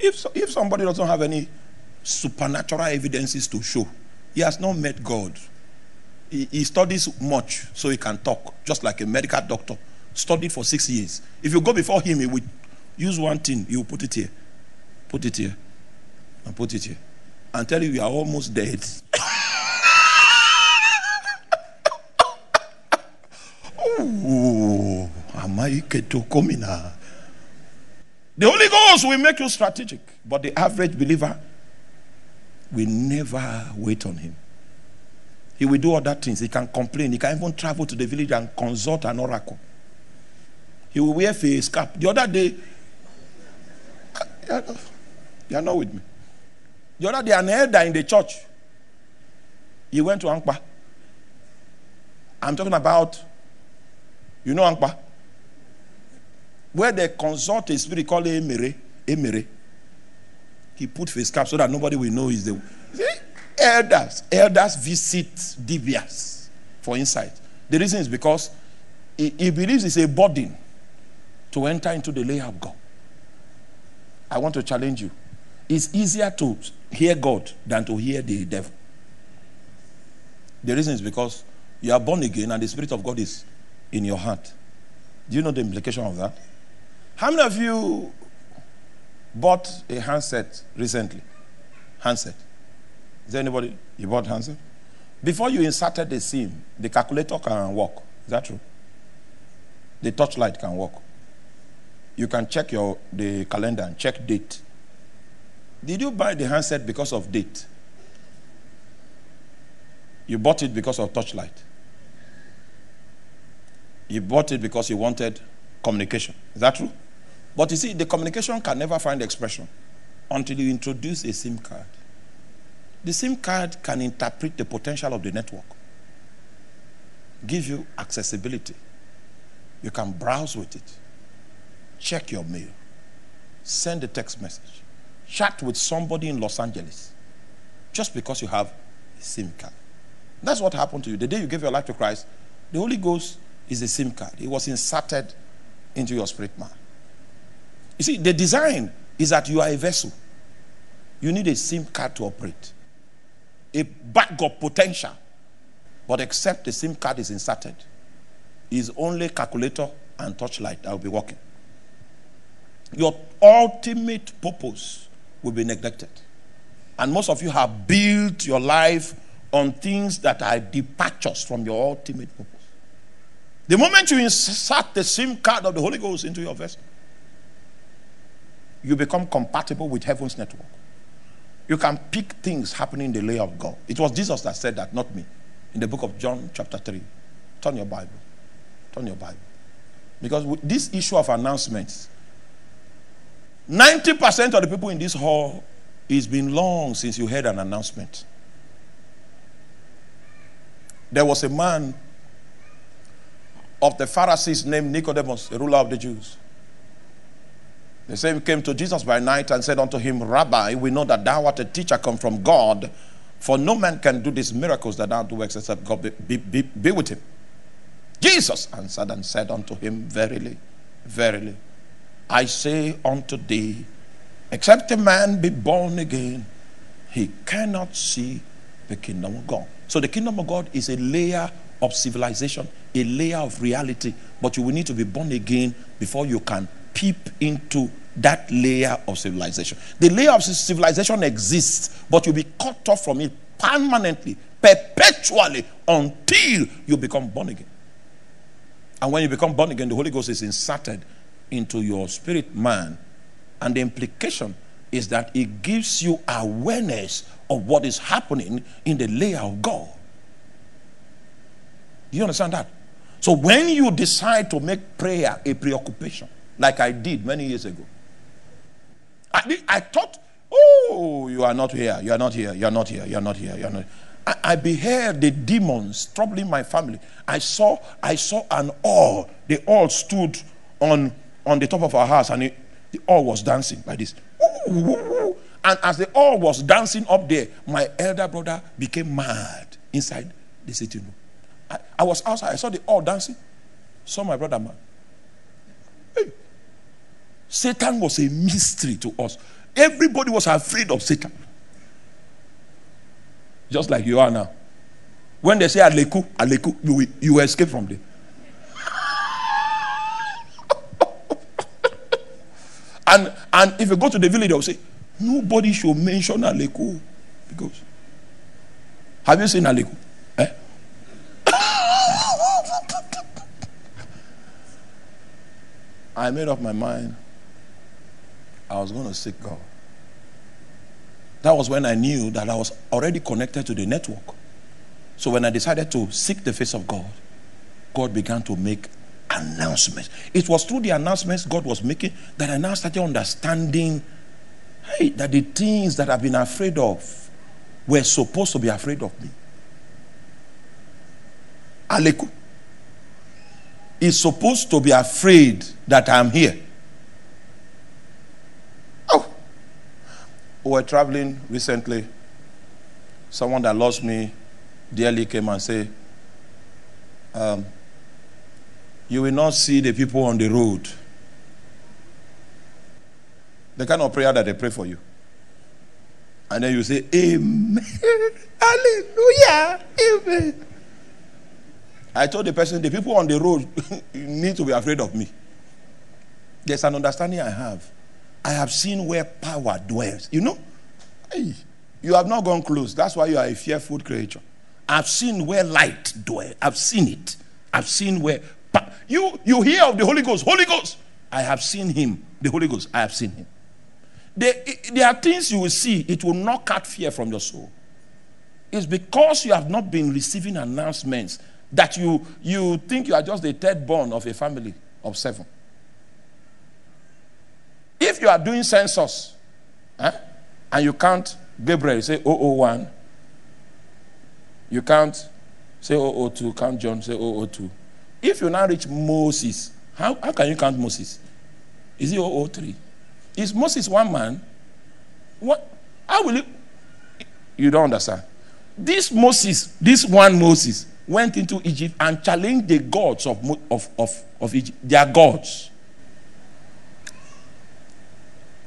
If, so, if somebody doesn't have any supernatural evidences to show, he has not met God. He, he studies much so he can talk, just like a medical doctor. Studied for six years. If you go before him, he will use one thing. He will put it here, put it here, and put it here. And tell you, you are almost dead. Oh, the Holy Ghost will make you strategic. But the average believer will never wait on him. He will do other things. He can complain. He can even travel to the village and consult an oracle. He will wear face cap. The other day, you are not with me. The other day, an elder in the church, he went to Ankpa. I'm talking about, you know Ankpa? Where they consult a spirit called Emere. Emere. He put face cap so that nobody will know he's the... See? Elders. Elders visit devious for insight. The reason is because he, he believes it's a burden to enter into the layer of God. I want to challenge you. It's easier to hear God than to hear the devil. The reason is because you are born again and the Spirit of God is in your heart. Do you know the implication of that? How many of you bought a handset recently? Handset. Is there anybody? You bought handset? Before you inserted the SIM, the calculator can work. Is that true? The torchlight can work. You can check your the calendar and check date. Did you buy the handset because of date? You bought it because of torchlight. You bought it because you wanted communication. Is that true? But you see, the communication can never find expression until you introduce a SIM card. The SIM card can interpret the potential of the network, give you accessibility. You can browse with it. Check your mail. Send a text message. Chat with somebody in Los Angeles. Just because you have a SIM card. That's what happened to you. The day you gave your life to Christ, the Holy Ghost is a SIM card. It was inserted into your spirit man. You see, the design is that you are a vessel. You need a SIM card to operate. A bag of potential. But except the SIM card is inserted. It's only calculator and torchlight that will be working. Your ultimate purpose will be neglected. And most of you have built your life on things that are departures from your ultimate purpose. The moment you insert the SIM card of the Holy Ghost into your vessel, you become compatible with heaven's network. You can pick things happening in the layer of God. It was Jesus that said that, not me. In the book of John chapter three. Turn your Bible. Turn your Bible. Because with this issue of announcements, ninety percent of the people in this hall, it's been long since you heard an announcement. There was a man of the Pharisees named Nicodemus, a ruler of the Jews. They say he came to Jesus by night and said unto him, Rabbi, we know that thou art a teacher come from God, for no man can do these miracles that thou doest except God be, be, be, be with him. Jesus answered and said unto him, Verily, verily, I say unto thee, except a man be born again, he cannot see the kingdom of God. So the kingdom of God is a layer of civilization, a layer of reality, but you will need to be born again before you can peep into that layer of civilization. The layer of civilization exists, but you'll be cut off from it permanently, perpetually, until you become born again. And when you become born again, the Holy Ghost is inserted into your spirit man. And the implication is that it gives you awareness of what is happening in the layer of God. Do you understand that? So when you decide to make prayer a preoccupation, like I did many years ago, I, did, I thought, oh, you are not here, you are not here, you are not here, you are not here, you are not here. I, I beheld the demons troubling my family. I saw, I saw an owl. They all stood on, on the top of our house, and it, the owl was dancing like this. And as the owl was dancing up there, my elder brother became mad inside the sitting room. I, I was outside. I saw the owl dancing. Saw my brother mad. Hey. Satan was a mystery to us. Everybody was afraid of Satan. Just like you are now. When they say Aleku, Aleku, you will, you will escape from there. And, and if you go to the village, they will say, nobody should mention Aleku. Because, have you seen Aleku? Eh? I made up my mind. I was going to seek God. That was when I knew that I was already connected to the network. So when I decided to seek the face of God, God began to make announcements. It was through the announcements God was making that I now started understanding, hey, that the things that I've been afraid of were supposed to be afraid of me. Aleku is supposed to be afraid that I'm here. Oh, we were traveling recently. Someone that lost me dearly came and said, um, you will not see the people on the road. The kind of prayer that they pray for you. And then you say, Amen. Hallelujah. Amen. I told the person, the people on the road need to be afraid of me. There's an understanding I have. I have seen where power dwells. You know? Hey, you have not gone close. That's why you are a fearful creature. I've seen where light dwells. I've seen it. I've seen where... You, you hear of the Holy Ghost. Holy Ghost. I have seen him. The Holy Ghost. I have seen him. There, there are things you will see. It will knock out fear from your soul. It's because you have not been receiving announcements that you, you think you are just the third born of a family of seven. If you are doing census, eh, and you count Gabriel, say oh oh one. You count, say oh oh two. Count John, say oh oh two. If you now reach Moses, how, how can you count Moses? Is he oh oh three? Is Moses one man? What? How will you? You don't understand. This Moses, this one Moses, went into Egypt and challenged the gods of, of, of, of Egypt. They are gods.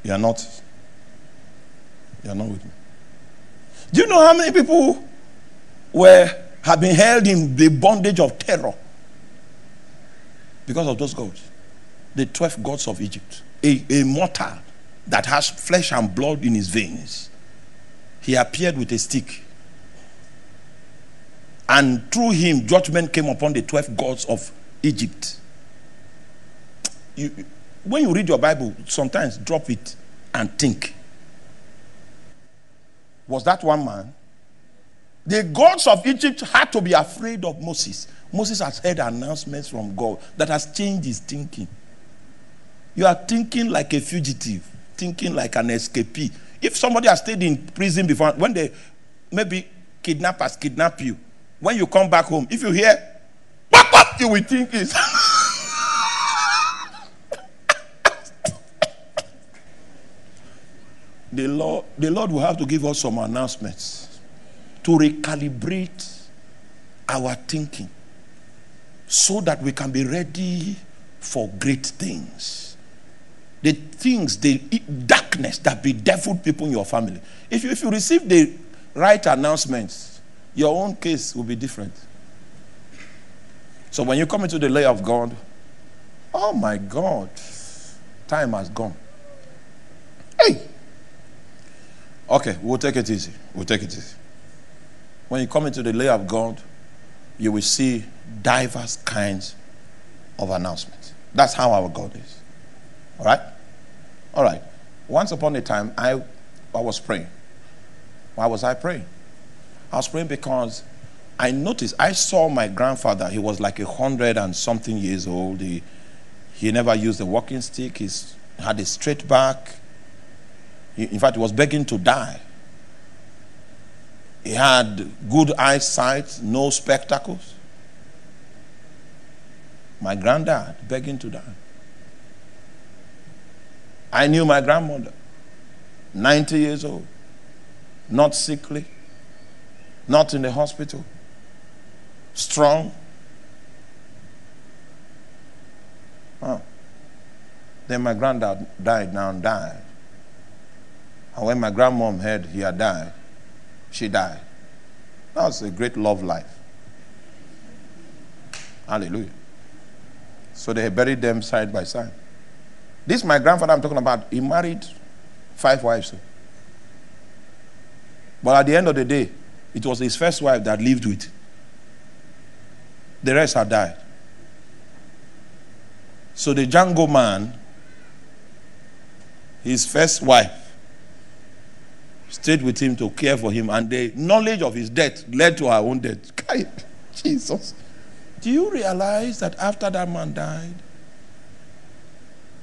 You are not. You are not with me. Do you know how many people were, have been held in the bondage of terror? because of those gods. The twelve gods of Egypt. A, a mortal that has flesh and blood in his veins. He appeared with a stick. And through him, judgment came upon the twelve gods of Egypt. You, when you read your Bible, sometimes drop it and think. Was that one man? The gods of Egypt had to be afraid of Moses. Moses has heard announcements from God that has changed his thinking. You are thinking like a fugitive, thinking like an escapee. If somebody has stayed in prison before, when they maybe kidnappers kidnap you, when you come back home, if you hear, pop up, you will think it's. The Lord, the Lord will have to give us some announcements to recalibrate our thinking so that we can be ready for great things. The things, the darkness that bedeviled people in your family. If you, if you receive the right announcements, your own case will be different. So when you come into the lair of God, oh my God, time has gone. Hey! Okay, we'll take it easy. We'll take it easy. When you come into the lair of God, you will see diverse kinds of announcements. That's how our God is. All right? All right. Once upon a time, I, I was praying. Why was I praying? I was praying because I noticed, I saw my grandfather. He was like a hundred and something years old. He, he never used a walking stick. He had a straight back. In fact, he was begging to die. He had good eyesight, no spectacles. My granddad begging to die. I knew my grandmother, ninety years old, not sickly, not in the hospital, strong. Huh. Then my granddad died now and died. And when my grandmom heard he had died, she died. That was a great love life. Hallelujah. So they buried them side by side. This my grandfather I'm talking about. He married five wives. But at the end of the day, it was his first wife that lived with. The rest had died. So the Django man, his first wife, stayed with him to care for him, and the knowledge of his death led to her own death. Jesus. Do you realize that after that man died,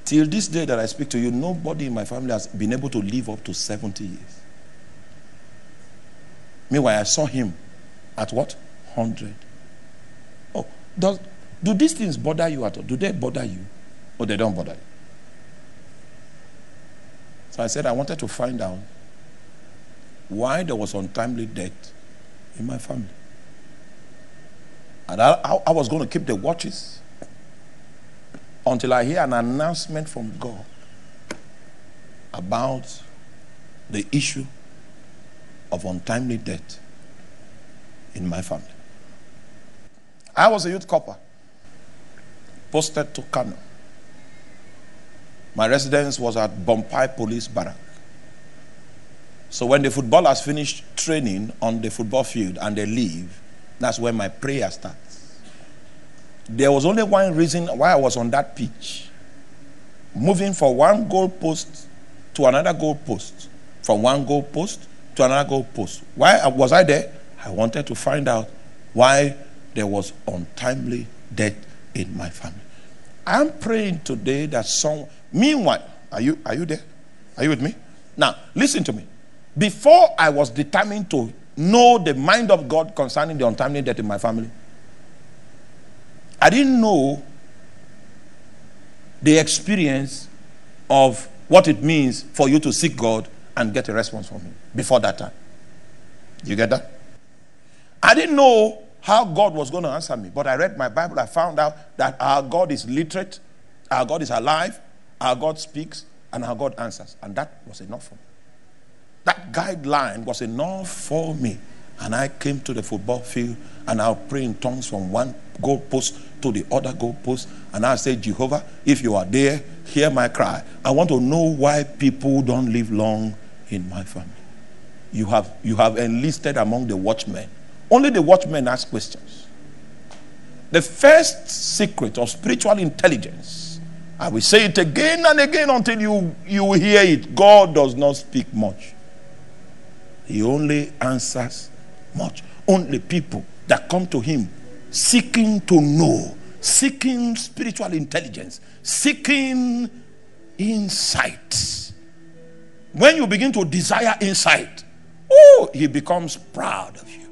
till this day that I speak to you, nobody in my family has been able to live up to seventy years. Meanwhile, I saw him at what? one hundred. Oh, does, do these things bother you at all? Do they bother you? Or they don't bother you? So I said I wanted to find out why there was untimely death in my family. And I, I, I was going to keep the watches until I hear an announcement from God about the issue of untimely death in my family. I was a youth copper, posted to Kano. My residence was at Bompai Police Barracks. So when the footballers finish training on the football field and they leave, that's when my prayer starts. There was only one reason why I was on that pitch. Moving from one goal post to another goal post. From one goal post to another goal post. Why was I there? I wanted to find out why there was untimely death in my family. I'm praying today that someone... Meanwhile, are you, are you there? Are you with me? Now, listen to me. Before I was determined to know the mind of God concerning the untimely death in my family, I didn't know the experience of what it means for you to seek God and get a response from Him before that time. You get that? I didn't know how God was going to answer me, but I read my Bible. I found out that our God is literate, our God is alive, our God speaks, and our God answers. And that was enough for me. That guideline was enough for me. And I came to the football field and I'll pray in tongues from one goal post to the other goalpost, and I say, Jehovah, if you are there, hear my cry. I want to know why people don't live long in my family. You have, you have enlisted among the watchmen. Only the watchmen ask questions. The first secret of spiritual intelligence, I will say it again and again until you, you hear it, God does not speak much. He only answers much. Only people that come to him seeking to know, seeking spiritual intelligence, seeking insight. When you begin to desire insight, oh, he becomes proud of you.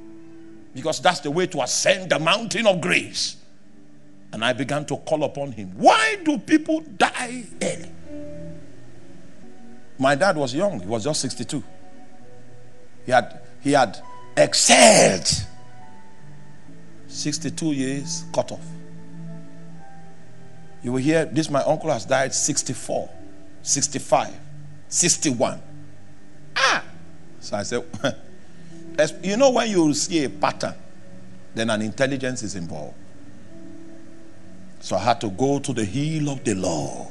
Because that's the way to ascend the mountain of grace. And I began to call upon him. Why do people die early? My dad was young. He was just sixty-two. He had, he had excelled. sixty-two years cut off. You will hear this, my uncle has died sixty-four, sixty-five, sixty-one. Ah! So I said, you know, when you see a pattern, then an intelligence is involved. So I had to go to the hill of the Lord.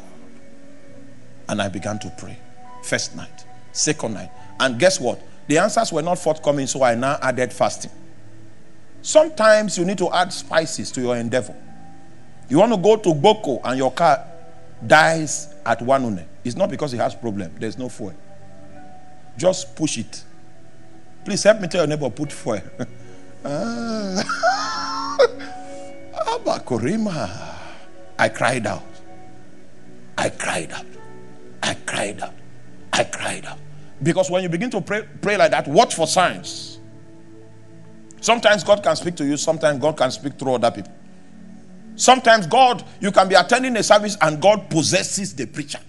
And I began to pray. First night, second night. And guess what? The answers were not forthcoming, so I now added fasting. Sometimes you need to add spices to your endeavor. You want to go to Boko and your car dies at one hundred. It's not because it has problem. There's no fuel. Just push it. Please help me tell your neighbor, put fuel. Abakorima. I cried out. I cried out. I cried out. I cried out. Because when you begin to pray, pray like that, watch for signs. Sometimes God can speak to you. Sometimes God can speak through other people. Sometimes God, you can be attending a service and God possesses the preacher.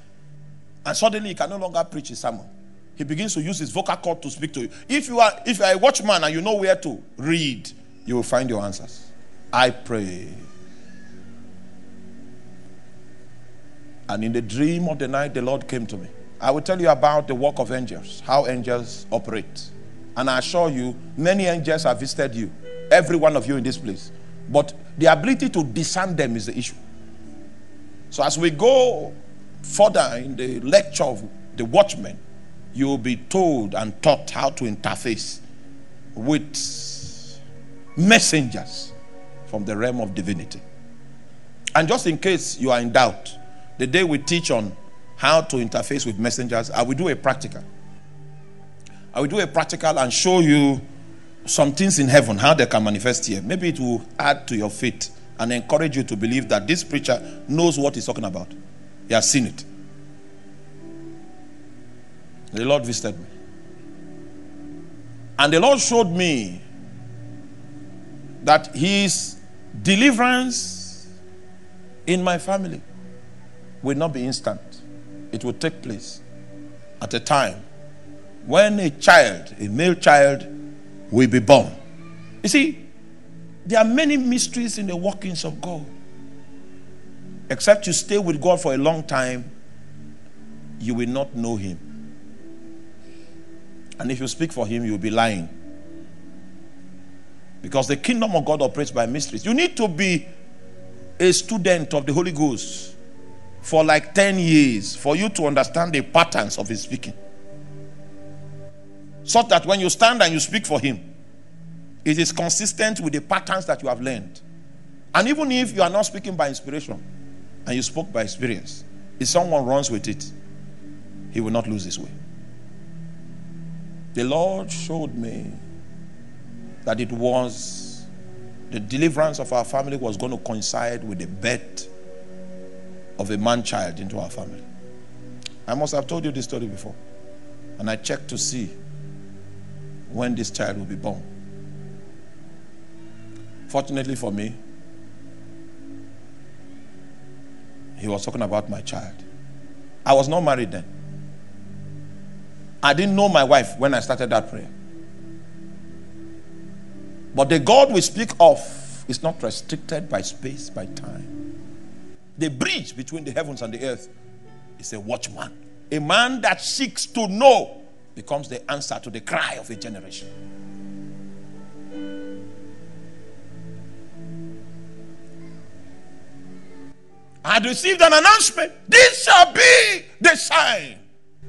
And suddenly he can no longer preach his sermon. He begins to use his vocal cord to speak to you. If you are, if you are a watchman and you know where to read, you will find your answers. I pray. And in the dream of the night, the Lord came to me. I will tell you about the work of angels, how angels operate. And I assure you, many angels have visited you, every one of you in this place. But the ability to discern them is the issue. So as we go further in the lecture of the watchman, you will be told and taught how to interface with messengers from the realm of divinity. And just in case you are in doubt, the day we teach on how to interface with messengers, I will do a practical. I will do a practical and show you some things in heaven, how they can manifest here. Maybe it will add to your faith and encourage you to believe that this preacher knows what he's talking about. He has seen it. The Lord visited me. And the Lord showed me that his deliverance in my family will not be instant. It will take place at a time when a child, a male child, will be born. You see, there are many mysteries in the workings of God. Except you stay with God for a long time, you will not know him. And if you speak for him, you'll be lying. Because the kingdom of God operates by mysteries. You need to be a student of the Holy Ghost for like ten years for you to understand the patterns of his speaking, so that when you stand and you speak for him, it is consistent with the patterns that you have learned. And even if you are not speaking by inspiration and you spoke by experience, if someone runs with it, he will not lose his way. The Lord showed me that it was the deliverance of our family was going to coincide with the birth of a man-child into our family. I must have told you this story before. And I checked to see when this child will be born. Fortunately for me, he was talking about my child. I was not married then. I didn't know my wife when I started that prayer. But the God we speak of is not restricted by space, by time. The bridge between the heavens and the earth is a watchman. A man that seeks to know becomes the answer to the cry of a generation. I received an announcement. This shall be the sign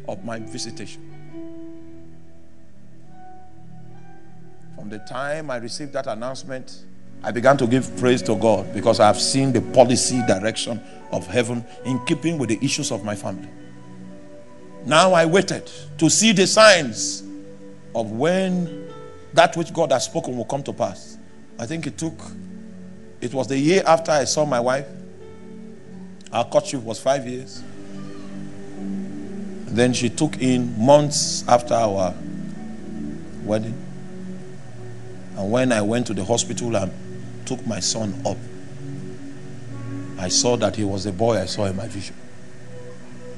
of my visitation. From the time I received that announcement, I began to give praise to God because I have seen the policy direction of heaven in keeping with the issues of my family. Now I waited to see the signs of when that which God has spoken will come to pass. I think it took, it was the year after I saw my wife. Our courtship was five years. And then she took in months after our wedding. And when I went to the hospital and took my son up, I saw that he was the boy I saw in my vision.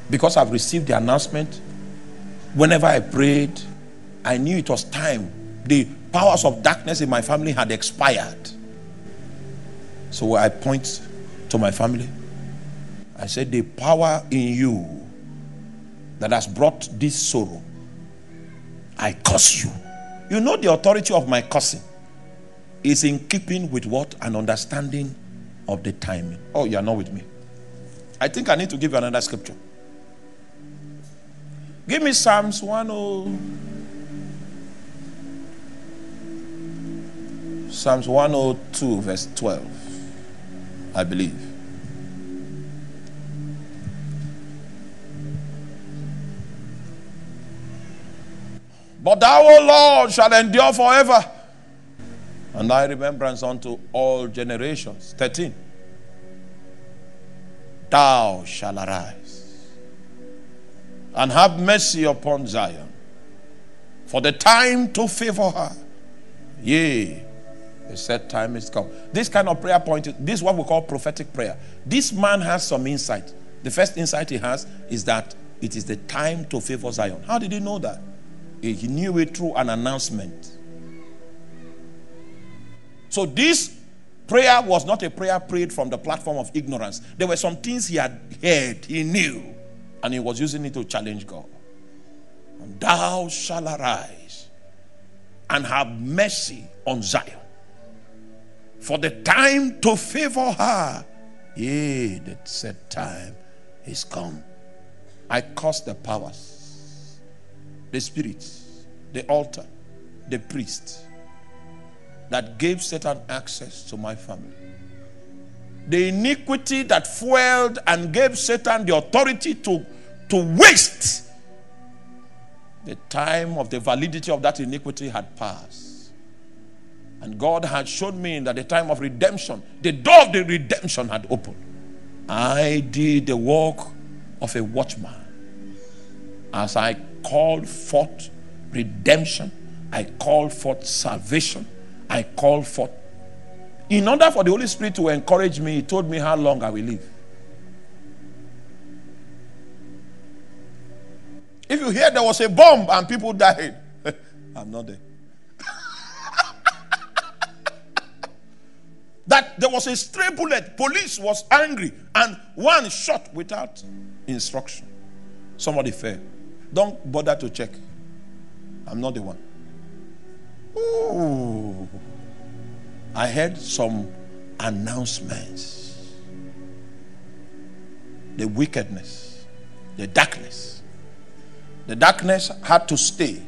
Because I've received the announcement, whenever I prayed, I knew it was time. The powers of darkness in my family had expired. So I point to my family. I said, the power in you that has brought this sorrow, I curse you. You know the authority of my cursing is in keeping with what? An understanding of the timing. Oh, you are not with me. I think I need to give you another scripture. Give me Psalms ten. Psalms one oh two, verse twelve, I believe. But thou, O Lord, shall endure forever, and thy remembrance unto all generations. thirteen. Thou shalt arise, and have mercy upon Zion, for the time to favor her. Yea, the set time is come. This kind of prayer point, this is what we call prophetic prayer. This man has some insight. The first insight he has is that it is the time to favor Zion. How did he know that? He knew it through an announcement. So this prayer was not a prayer prayed from the platform of ignorance. There were some things he had heard, he knew, and he was using it to challenge God. And thou shalt arise and have mercy on Zion, for the time to favor her, yea, the set time is come. I curse the powers, the spirits, the altar, the priest that gave Satan access to my family. The iniquity that fueled and gave Satan the authority to, to waste. The time of the validity of that iniquity had passed. And God had shown me that the time of redemption, the door of the redemption had opened. I did the work of a watchman as I called forth redemption. I called forth salvation. I called forth. In order for the Holy Spirit to encourage me, he told me how long I will live. If you hear there was a bomb and people died, I'm not there. That there was a stray bullet, police was angry, and one shot without instruction. Somebody fell. Don't bother to check. I'm not the one. Ooh. I heard some announcements. The wickedness, the darkness. The darkness had to stay.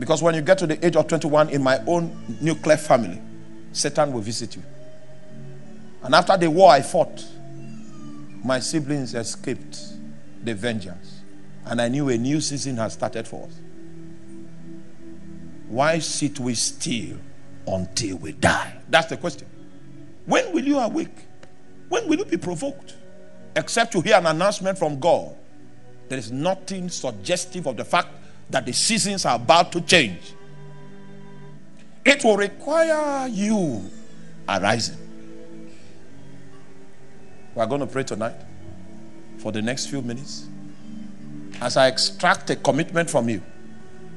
Because when you get to the age of twenty-one in my own nuclear family, Satan will visit you. And after the war I fought, my siblings escaped the vengeance. And I knew a new season has started for us. Why sit we still until we die? That's the question. When will you awake? When will you be provoked? Except to hear an announcement from God. There is nothing suggestive of the fact that the seasons are about to change. It will require you arising. We are going to pray tonight for the next few minutes, as I extract a commitment from you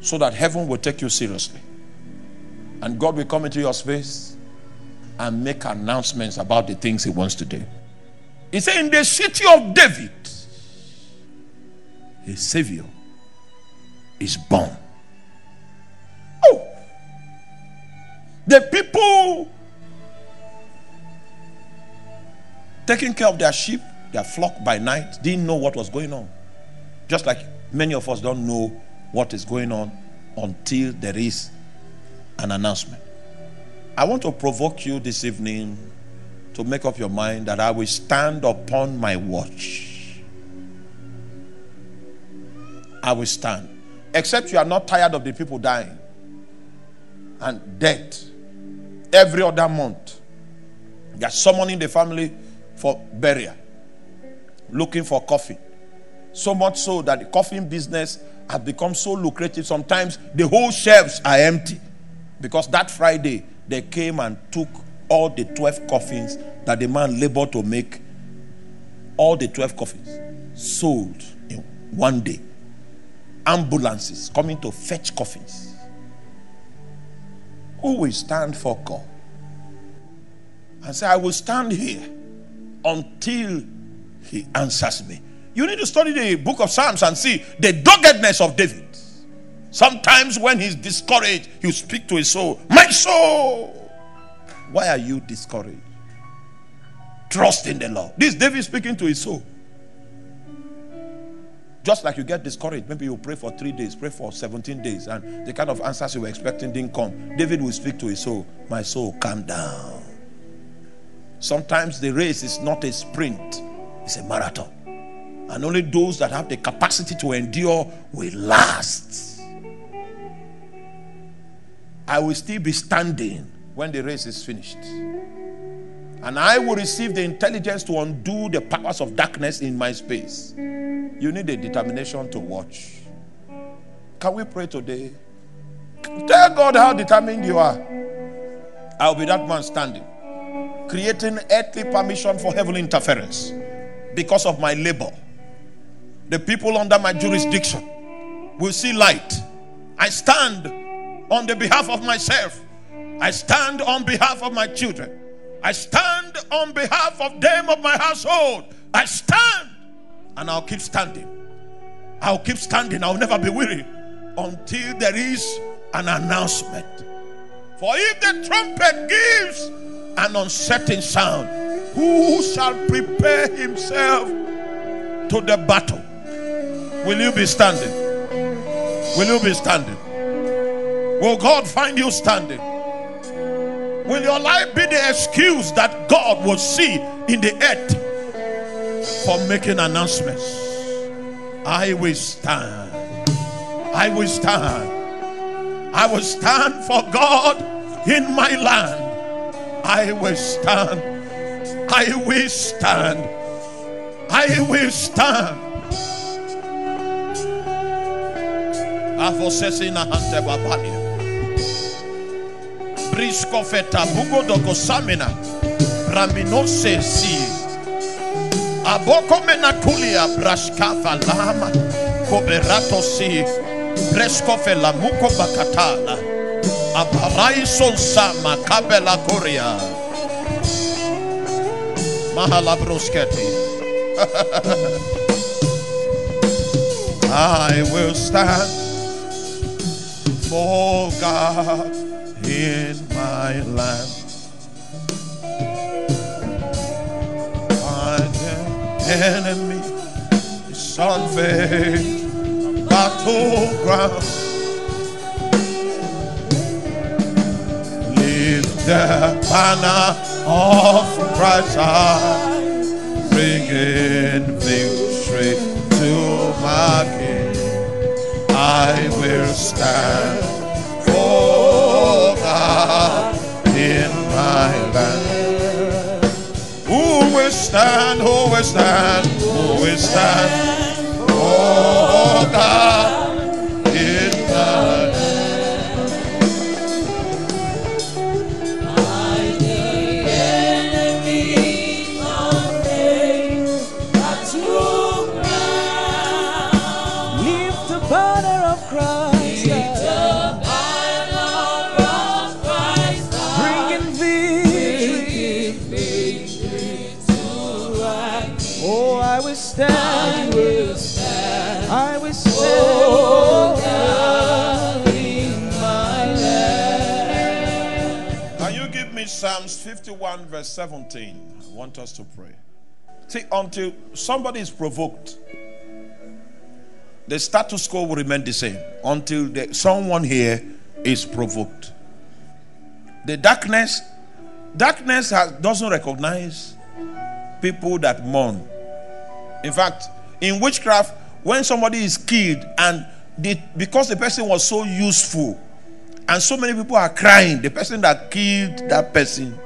so that heaven will take you seriously. And God will come into your space and make announcements about the things he wants to do. He said, in the city of David, a Savior is born. Oh! The people taking care of their sheep, their flock by night, didn't know what was going on. Just like many of us don't know what is going on until there is an announcement. I want to provoke you this evening to make up your mind that I will stand upon my watch. I will stand. Except you are not tired of the people dying and death every other month. They are summoning the family for burial, looking for coffin. So much so that the coffin business has become so lucrative, sometimes the whole shelves are empty, because that Friday they came and took all the twelve coffins that the man labored to make. All the twelve coffins sold in one day. Ambulances coming to fetch coffins. Who will stand for God? And say, I will stand here until he answers me. You need to study the book of Psalms and see the doggedness of David. Sometimes when he's discouraged, he'll speak to his soul. My soul, why are you discouraged? Trust in the Lord. This is David speaking to his soul. Just like you get discouraged, maybe you pray for three days, pray for seventeen days, and the kind of answers you were expecting didn't come. David will speak to his soul. My soul, calm down. Sometimes the race is not a sprint, it's a marathon. And only those that have the capacity to endure will last. I will still be standing when the race is finished. And I will receive the intelligence to undo the powers of darkness in my space. You need a determination to watch. Can we pray today? Tell God how determined you are. I will be that man standing, creating earthly permission for heavenly interference because of my labor. The people under my jurisdiction will see light. I stand on the behalf of myself. I stand on behalf of my children. I stand on behalf of them of my household. I stand, and I'll keep standing. I'll keep standing. I'll never be weary until there is an announcement. For if the trumpet gives an uncertain sound, who shall prepare himself to the battle? Will you be standing? Will you be standing? Will God find you standing? Will your life be the excuse that God will see in the earth for making announcements? I will stand. I will stand. I will stand for God in my land. I will stand. I will stand. I will stand. Afosesina hante babania. Brisco feta bugo doko samina. Raminose si. Aboko menakulia braska falama. Koberato si. Brisco fela muko bakatala. Aparaiso sama kabela korea mahala brosketi. I will stand for God in my land. My enemy is unveiled battleground. The banner of Christ I bring in victory to my King. I will stand for God in my land. Who will stand? Who will stand? Who will stand for God in my land? Psalms fifty-one verse seventeen. I want us to pray. See, until somebody is provoked, the status quo will remain the same. Until the, someone here is provoked. The darkness, darkness has, doesn't recognize people that mourn. In fact, in witchcraft, when somebody is killed and the, because the person was so useful and so many people are crying, the person that killed that person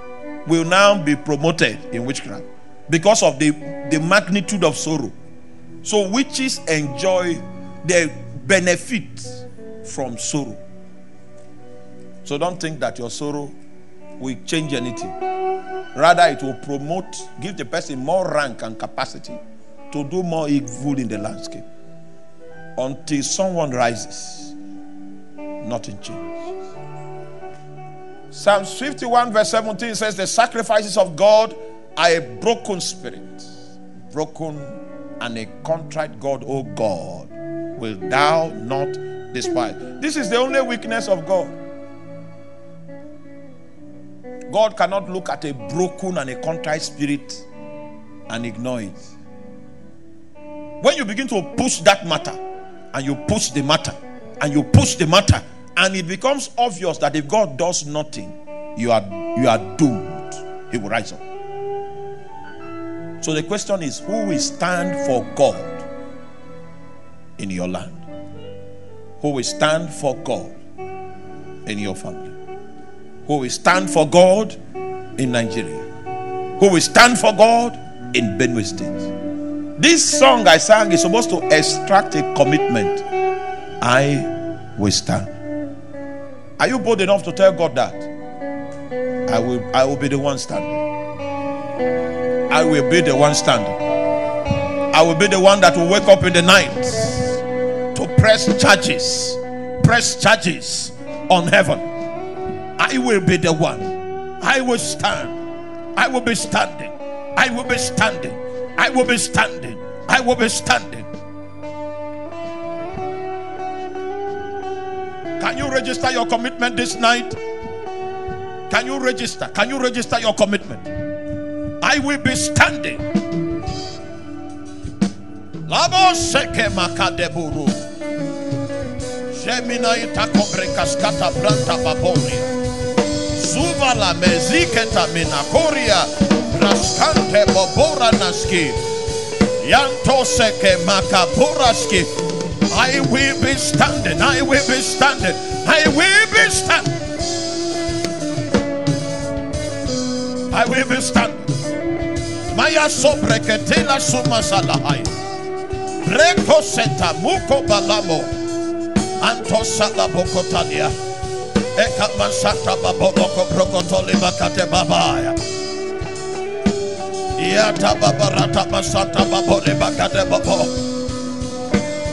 will now be promoted in witchcraft because of the, the magnitude of sorrow. So witches enjoy their benefit from sorrow. So don't think that your sorrow will change anything. Rather, it will promote, give the person more rank and capacity to do more evil in the landscape. Until someone rises, nothing changes. Psalm fifty-one verse seventeen says, the sacrifices of God are a broken spirit, broken and a contrite God, O God, will thou not despise. This is the only weakness of God. God cannot look at a broken and a contrite spirit and ignore it. When you begin to push that matter, and you push the matter, and you push the matter, and it becomes obvious that if God does nothing, you are, you are doomed. He will rise up. So the question is, who will stand for God in your land? Who will stand for God in your family? Who will stand for God in Nigeria? Who will stand for God in Benue State? This song I sang is supposed to extract a commitment. I will stand. Are you bold enough to tell God that? I will, I will be the one standing. I will be the one standing. I will be the one that will wake up in the night to press charges, press charges on heaven. I will be the one. I will stand. I will be standing. I will be standing. I will be standing. I will be standing. Can you register your commitment this night? Can you register? Can you register your commitment? I will be standing. Labo seke makadeburu. Shemina itakopre kaskata branta baboria. Suva la meziketa minakoria. Raskante bobora naski. Yanto seke makaboraski. I will be standing. I will be standing. I will be standing. I will be standing. Maya sobre que te la suma salahai. Reco seta muko balamo. Anto sala bokotalia. Eka masata baboko prokotoli makate babaya. Yata babarata masata babole makate babo.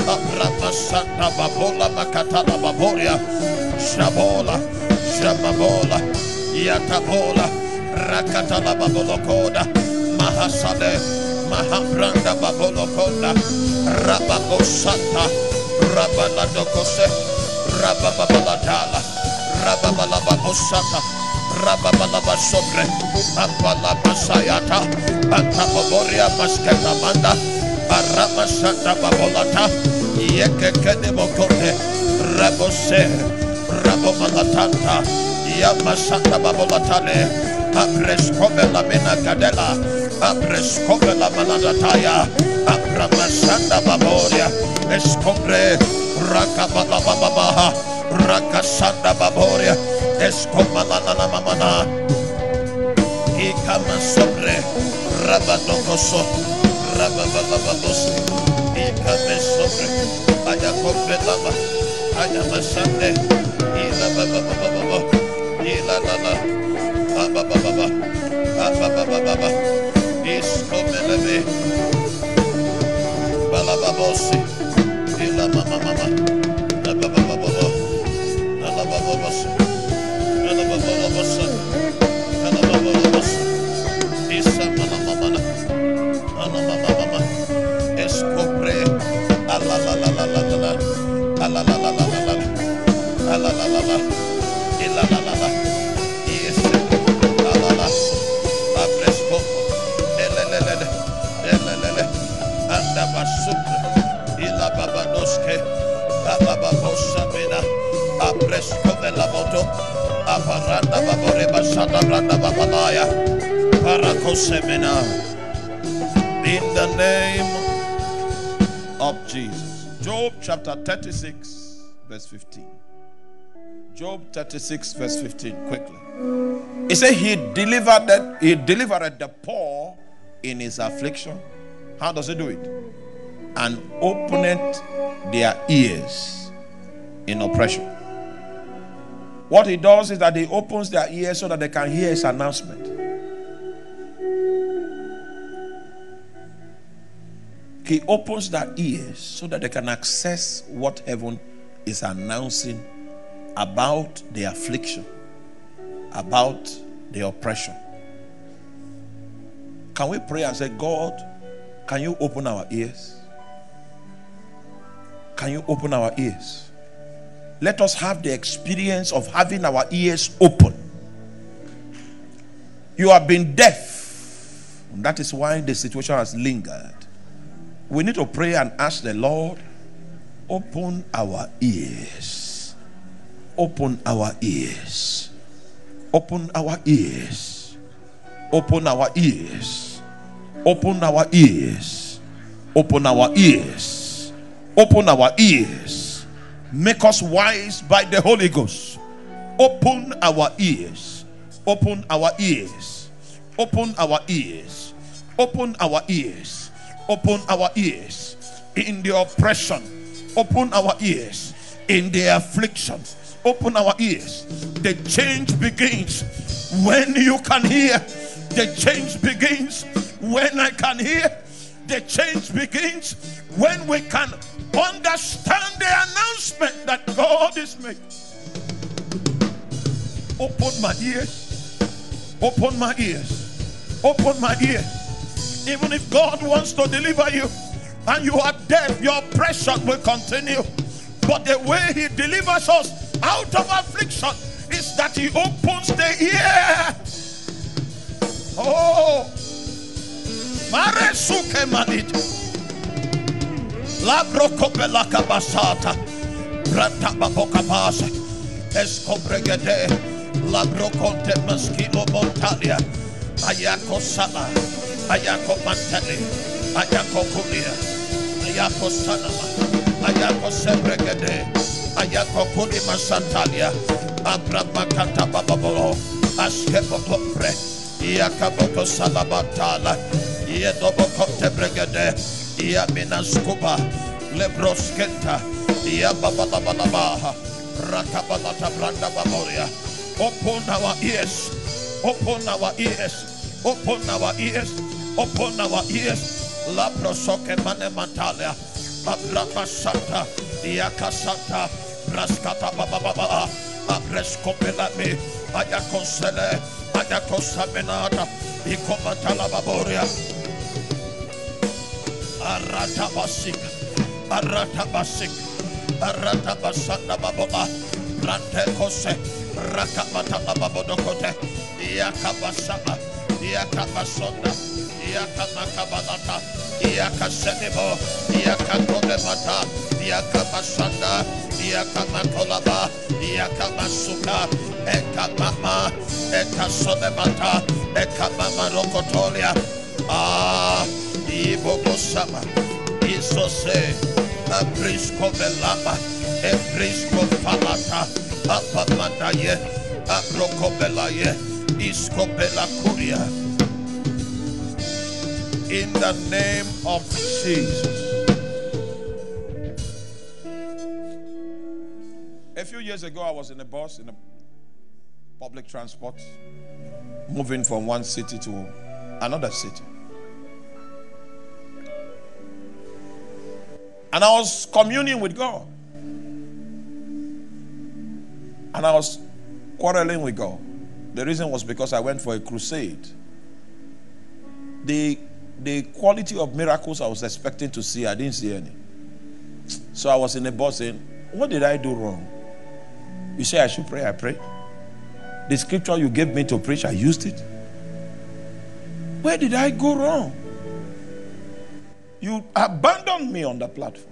Abrata Santa Babola Macatala Baboria Shabola Shababola Yatabola Rakatala Babolokoda Mahasale Mahabranda Babolokoda Rababo Santa Rabaladokose Rababalatala Rababalabosata Rababalaba Sobre Abalaba Sayata Antaboria Masketamanda Barama Santa Babolata, Yekeke de Bocote, Rabose, Rabomalatanta, Yama Santa Babolatane, Abrescove la Mena Cadella, Abrescove la Maladataya, Abrama Santa Baboria, Escobre, Rakabala Babaha, Rakasanda Baboria, Escomalana Mamana, Ikama Sobre, Rabanocoso. Rababababos, Ika Mesopre, Ayakope Lama, Ayamasande, Ila Bababababa, Ila Lala, Ababababa, Ababababa, Iscomelebe, Bala In the name of Jesus. Job chapter thirty-six, verse fifteen. Job thirty-six, verse fifteen, quickly. It said he delivered that he delivered the poor in his affliction. How does he do it? And opened their ears in oppression. What he does is that he opens their ears so that they can hear his announcement. He opens their ears so that they can access what heaven is announcing about the affliction, about the oppression. Can we pray and say, God, can you open our ears? Can you open our ears? Let us have the experience of having our ears open. You have been deaf, and that is why the situation has lingered. We need to pray and ask the Lord, open our ears. Open our ears. Open our ears. Open our ears. Open our ears. Open our ears. Open our ears. Make us wise by the Holy Ghost. Open our ears. Open our ears. Open our ears. Open our ears. Open our ears in the oppression. Open our ears in the affliction. Open our ears. The change begins when you can hear. The change begins when I can hear. The change begins when we can understand the announcement that God is making. Open my ears. Open my ears. Open my ears. Even if God wants to deliver you and you are deaf, your oppression will continue. But the way he delivers us out of affliction is that he opens the ear. Oh, Maresuke manit Labrokopela kabasata Ratababokabasa Escobregade Labroconte Maschilo Montalia Ayakosala Ayako Mantani, Ayako Kulia, Ayako Sanama, Ayako Sebregade, Ayako Kulima Santalia, Abramakata Bababolo, Askepopre, Iakaboto Salabatala, Iadobokote Bregade, Iamina Scuba, Lebroskenta, Iababalabaha, Rakabalata Branda Baboria. Open our ears, open our ears, open our ears. Open our ears, Labrosoke Manematalia, Abrapa Santa, Iaka Santa, Brascata Baba, Abrescopelami, Ayacosele, Ayacosa Menata, Icomatala Baboria, Aratabasic, Aratabasic, Aratabasana Baboba, Rantecose, Rakamatala Babodocote, Iacabasana, Iacabasona. Yaka Makabalata, Yaka Senebo, Yaka Kodemata, Yaka Masanda, Yaka Makolaba, Yaka Masuka, Eka Mama, Eka Sonemata, Eka Mama Lokotolia, Ah, Ibobo Sama, Isose, Abrisco Velama, Ebrisco Falata, Apamataye, Abrokobelaye, Iscopela Curia. In the name of Jesus. A few years ago, I was in a bus, in a public transport, moving from one city to another city. And I was communing with God. And I was quarreling with God. The reason was because I went for a crusade. The, the quality of miracles I was expecting to see, I didn't see any. So I was in a bus saying, what did I do wrong? You say I should pray, I pray. The scripture you gave me to preach, I used it. Where did I go wrong? You abandoned me on the platform.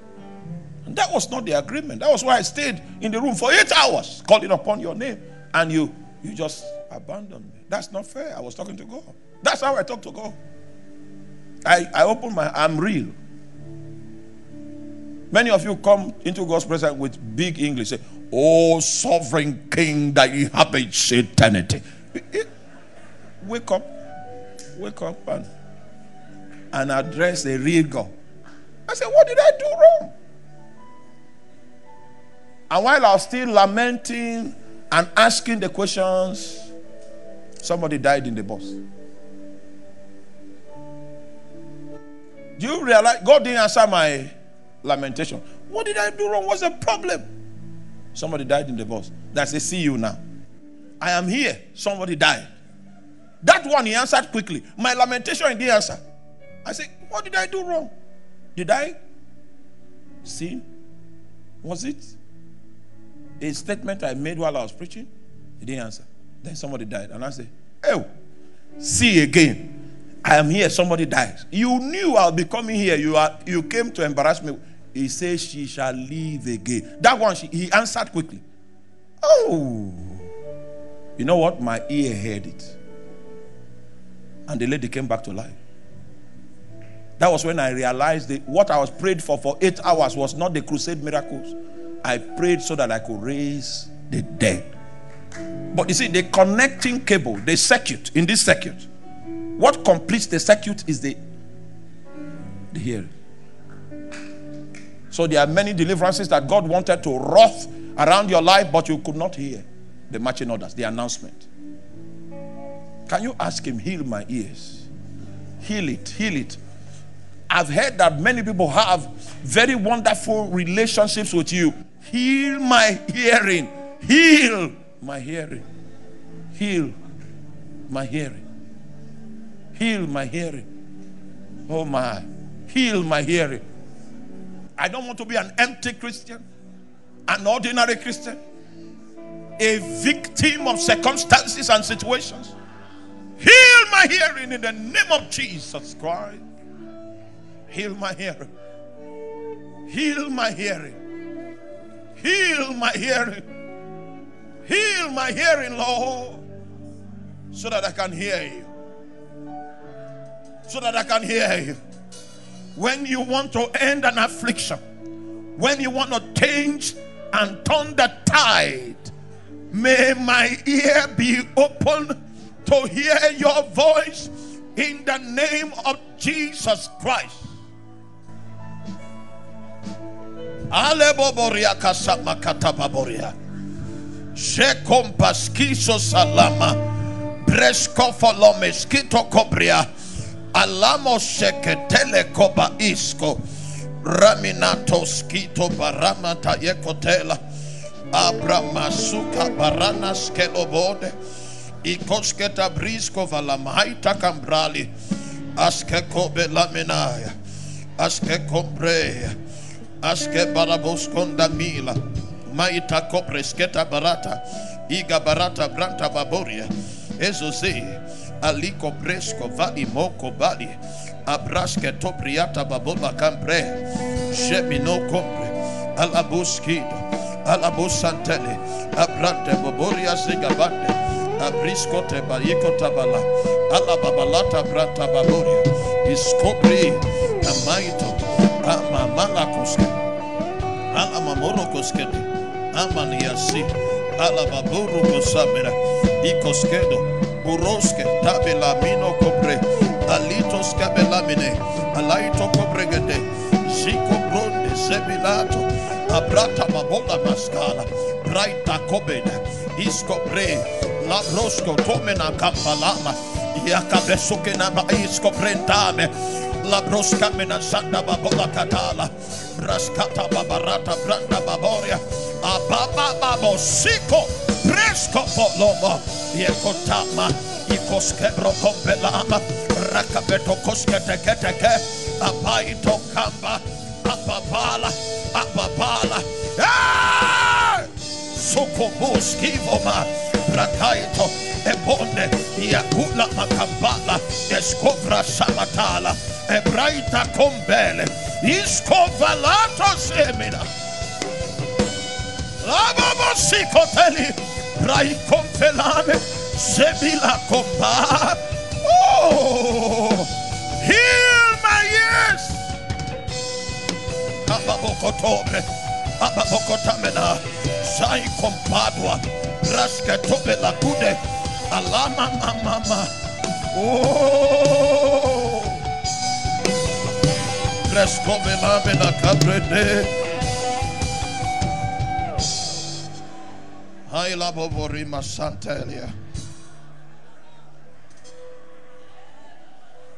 And that was not the agreement. That was why I stayed in the room for eight hours, calling upon your name. And you, you just abandoned me. That's not fair. I was talking to God. That's how I talk to God. I, I open my, I'm real. Many of you come into God's presence with big English. Say, oh, sovereign king that inhabits eternity. Wake up. Wake up and, and address a real God. I said, what did I do wrong? And while I was still lamenting and asking the questions, somebody died in the bus. Do you realize God didn't answer my lamentation? What did I do wrong? What's the problem? Somebody died in the bus. That's a see you now. I am here. Somebody died. That one he answered quickly. My lamentation, he didn't answer. I said, what did I do wrong? Did I sin? Was it a statement I made while I was preaching? He didn't answer. Then somebody died. And I said, oh, see again. I am here. Somebody dies. You knew I'll be coming here. You are. You came to embarrass me. He says she shall leave again. That one, she, he answered quickly. Oh. You know what? My ear heard it. And the lady came back to life. That was when I realized that what I was prayed for for eight hours was not the crusade miracles. I prayed so that I could raise the dead. But you see, the connecting cable, the circuit, in this circuit, what completes the circuit is the, the hearing. So there are many deliverances that God wanted to wrath around your life, but you could not hear the marching orders, the announcement. Can you ask him, heal my ears? Heal it, heal it. I've heard that many people have very wonderful relationships with you. Heal my hearing. Heal my hearing. Heal my hearing. Heal my hearing. Oh my. Heal my hearing. I don't want to be an empty Christian, an ordinary Christian, a victim of circumstances and situations. Heal my hearing in the name of Jesus Christ. Heal my hearing. Heal my hearing. Heal my hearing. Heal my hearing, Lord, so that I can hear you. So that I can hear you. When you want to end an affliction, when you want to change and turn the tide, may my ear be open to hear your voice in the name of Jesus Christ. Aleboboria kasama katababoria. Shekompaskiso salama. Bresko folomeskito kobria. Alamo seketele koba isko. Raminato skito baramata yekotela. Abramasuka baranas kelobode. Ikosketa brisko valamaita kambrali. Aske kobe laminaya. Aske kombreya. Aske baraboskonda mila. Maita kopresketa barata. Iga barata branta baboria. Ezozi. Aliko presko vali moko bali. Abraske topriata baboba kambre. Shemino kombre. Alabuskido. Alabusantele. Abrante baboria zigabande. Abrisco te barico tabala, alababalata brata baboria, iscopri, amaito, amamalacoske, alamamorocosquete, amaniasi, alababurucosamera, icosquedo, urosque, tabelamino cobre, alitos cabelamine, alaito cobregede, zicobronde, sebilato, abrata babola mascala, braita cobeda, iscopre. La rosco tomena capalama, Iacabesuke na baisco prentame, La brosca menazanda babola katala. Raskata babarata branda baboria. Ababa babosiko presko polomo. Yekotama ikoske brokopelama. Rakabeto koske teke teke. Apaito kamba. Apapala. Apapala. Sokobo skivoma. Rakaito. Ebonde yakula makabala escovra samatala ebraita kombele iscovalato semina lababo sikoteli rai konfelame sebila komba. Oh, heal my ears. Ababokotobe ababokotamena sai kompadwa rasketobe lakude. Alama mama, oh, presko vela vela cabrede. Hai la bovorima santelia.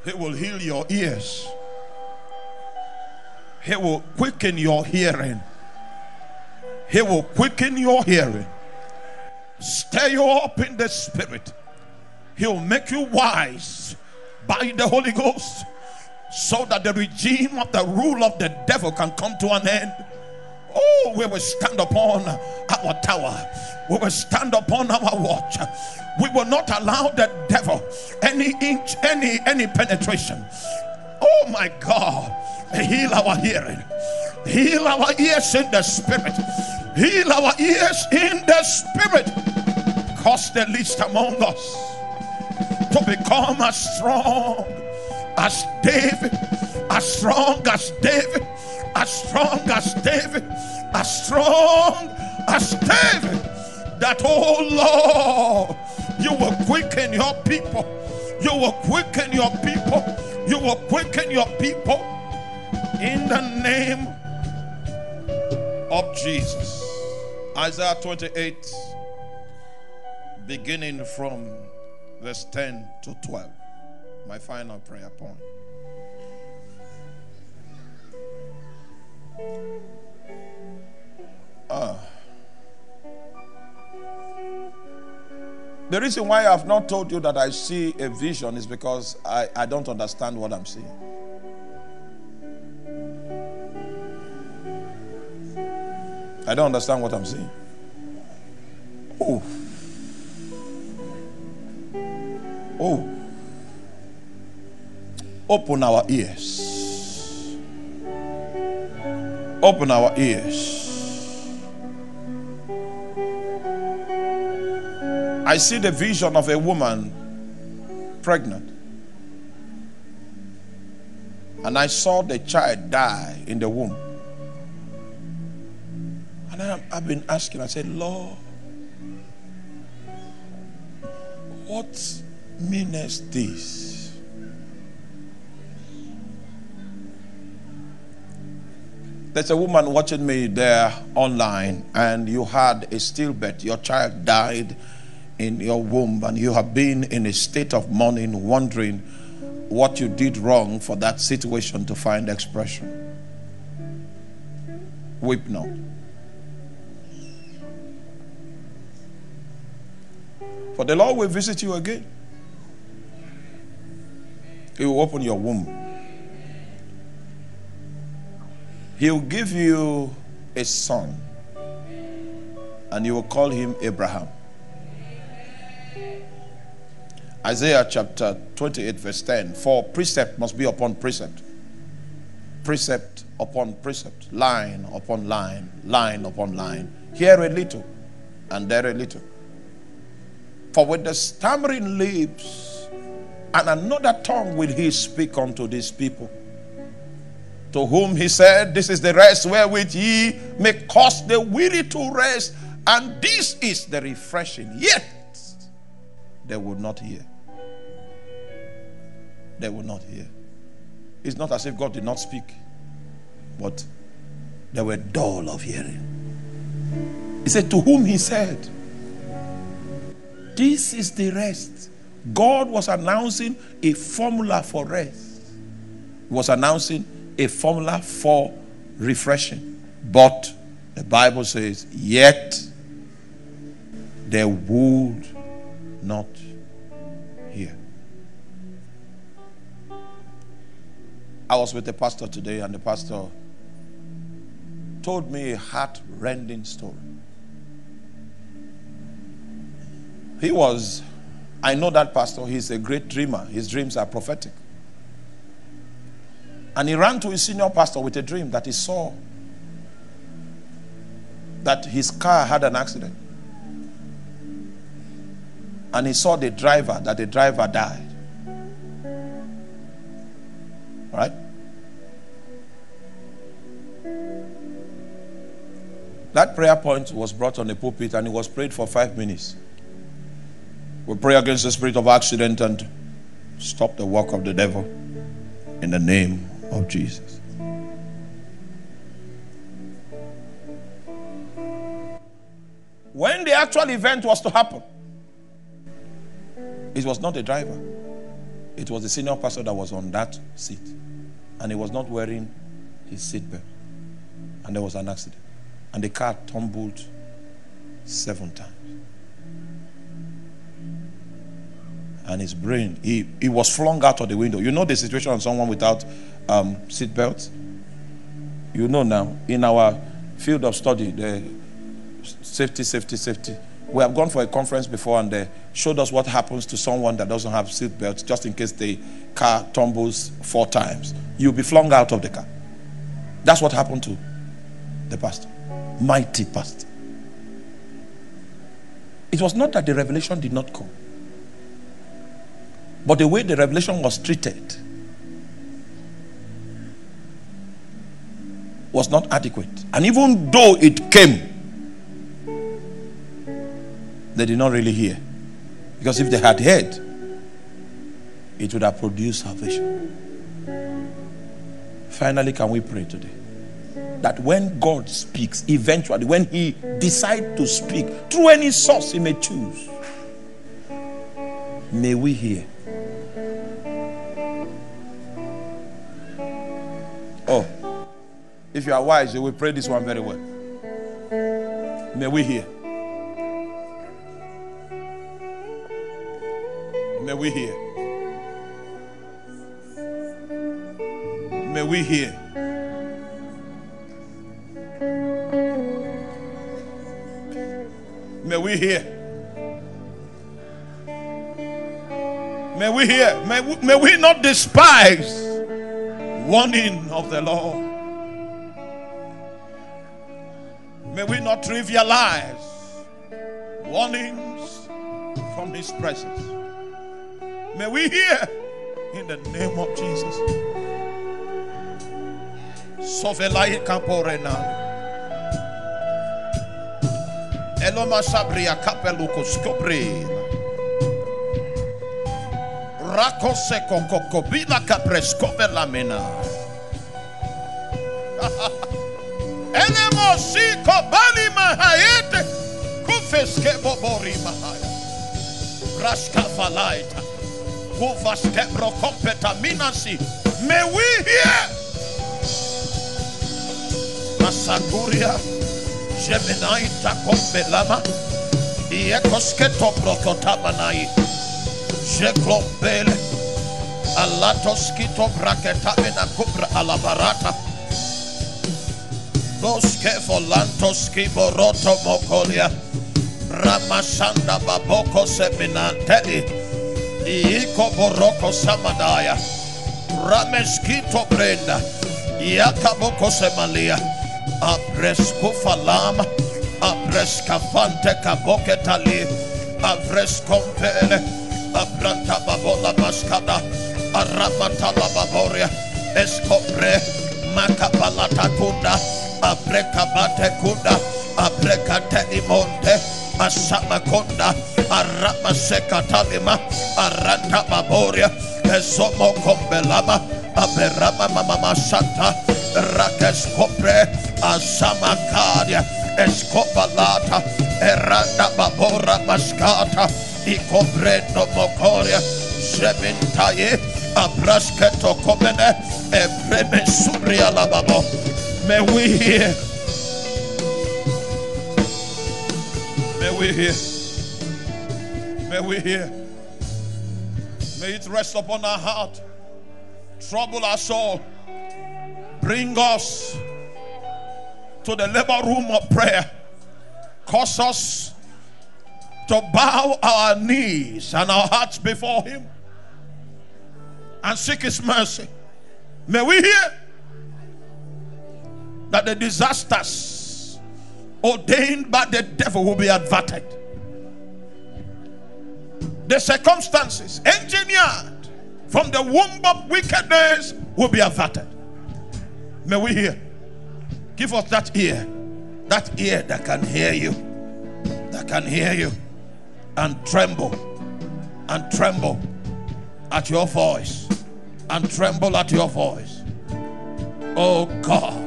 It will heal your ears. It will quicken your hearing. It will quicken your hearing. Stir you up in the spirit. He'll make you wise by the Holy Ghost, so that the regime of the rule of the devil can come to an end. Oh, we will stand upon our tower. We will stand upon our watch. We will not allow the devil any inch, any any penetration. Oh my God, heal our hearing. Heal our ears in the spirit. Heal our ears in the spirit. Cause the least among us to become as strong as David, as strong as David, as strong as David, as strong as David. That, oh Lord, you will quicken your people. You will quicken your people. You will quicken your people in the name of Jesus. Isaiah twenty-eight, beginning from verse ten to twelve. My final prayer point. Uh, the reason why I have not told you that I see a vision is because I, I don't understand what I'm seeing. I don't understand what I'm saying. Oh. Oh. Open our ears. Open our ears. I see the vision of a woman pregnant. And I saw the child die in the womb. I've been asking, I said, Lord, what meaneth this? There's a woman watching me there online, and you had a stillbirth. Your child died in your womb, and you have been in a state of mourning, wondering what you did wrong for that situation to find expression. Weep not. But the Lord will visit you again. He will open your womb. He will give you a son. And you will call him Abraham. Isaiah chapter twenty-eight verse ten. For precept must be upon precept. Precept upon precept. Line upon line. Line upon line. Here a little. And there a little. For with the stammering lips and another tongue will he speak unto these people, to whom he said, this is the rest wherewith ye may cause the weary to rest, and this is the refreshing. Yet they will not hear. They will not hear. It's not as if God did not speak, but they were dull of hearing. He said, to whom he said, this is the rest. God was announcing a formula for rest. was announcing a formula for refreshing. But the Bible says, yet they would not hear. I was with the pastor today, and the pastor told me a heart-rending story. He was, I know that pastor, he's a great dreamer. His dreams are prophetic. And he ran to his senior pastor with a dream that he saw that his car had an accident. And he saw the driver, that the driver died. Right? That prayer point was brought on the pulpit, and it was prayed for five minutes. We pray against the spirit of accident and stop the work of the devil in the name of Jesus. When the actual event was to happen, it was not the driver. It was the senior pastor that was on that seat. And he was not wearing his seatbelt. And there was an accident. And the car tumbled seven times. And his brain, he, he was flung out of the window. You know the situation of someone without um, seatbelts? You know now, in our field of study, the safety, safety, safety. We have gone for a conference before, and they showed us what happens to someone that doesn't have seatbelts, just in case the car tumbles four times. You'll be flung out of the car. That's what happened to the pastor. Mighty pastor. It was not that the revelation did not come. But the way the revelation was treated was not adequate. And even though it came, they did not really hear. Because if they had heard, it would have produced salvation. Finally, can we pray today? That when God speaks, eventually, when he decides to speak, through any source he may choose, may we hear. Oh, if you are wise, you will pray this one very well. May we hear. May we hear. May we hear. May we hear. May we hear. May we, may we not despise warning of the Lord. May we not trivialize warnings from his presence. May we hear in the name of Jesus. Sovelai Caporena Eloma Sabria Capelucos Copre Racose Cocobina Caprescovelamina Elemosi Cobani Mahaete Kufeske Bobori Mahaya Raskafalaita. May we hear. Masanguria, Jeminaita Kopelama, Iekosketo Prokotabanai, Jeklombele, Alatoskito Braketamina Kubra Alabarata, Loske Volantoski Boroto Mokolia, Ramasanda Baboko Seminanteli. Iko boroko samadaya rameskito brenda yakaboko semalia abresko falama abreskafante kaboketali abreskompele abranta babola maskada aramata baboria eskopre makapalata kunda abrekabate kunda abrekate imonte Asamakonda, Aramasekatavima, Aranta Baboria, Esomo Kombelama, Aberama Mama Santa, Rakeskopre, Asamakadia, Escopalata, Eranda Babora Mascata, Ikobre no Mokoria, Zemintaye. Abrasketo Kobene, Ebreme Subria Lababo. May we hear. May we hear. May we hear. May it rest upon our heart. Trouble our soul. Bring us to the labor room of prayer. Cause us to bow our knees and our hearts before him and seek his mercy. May we hear that the disasters ordained by the devil will be averted. The circumstances engineered from the womb of wickedness will be averted. May we hear. Give us that ear, that ear that can hear you, that can hear you, and tremble, and tremble at your voice, and tremble at your voice. Oh God.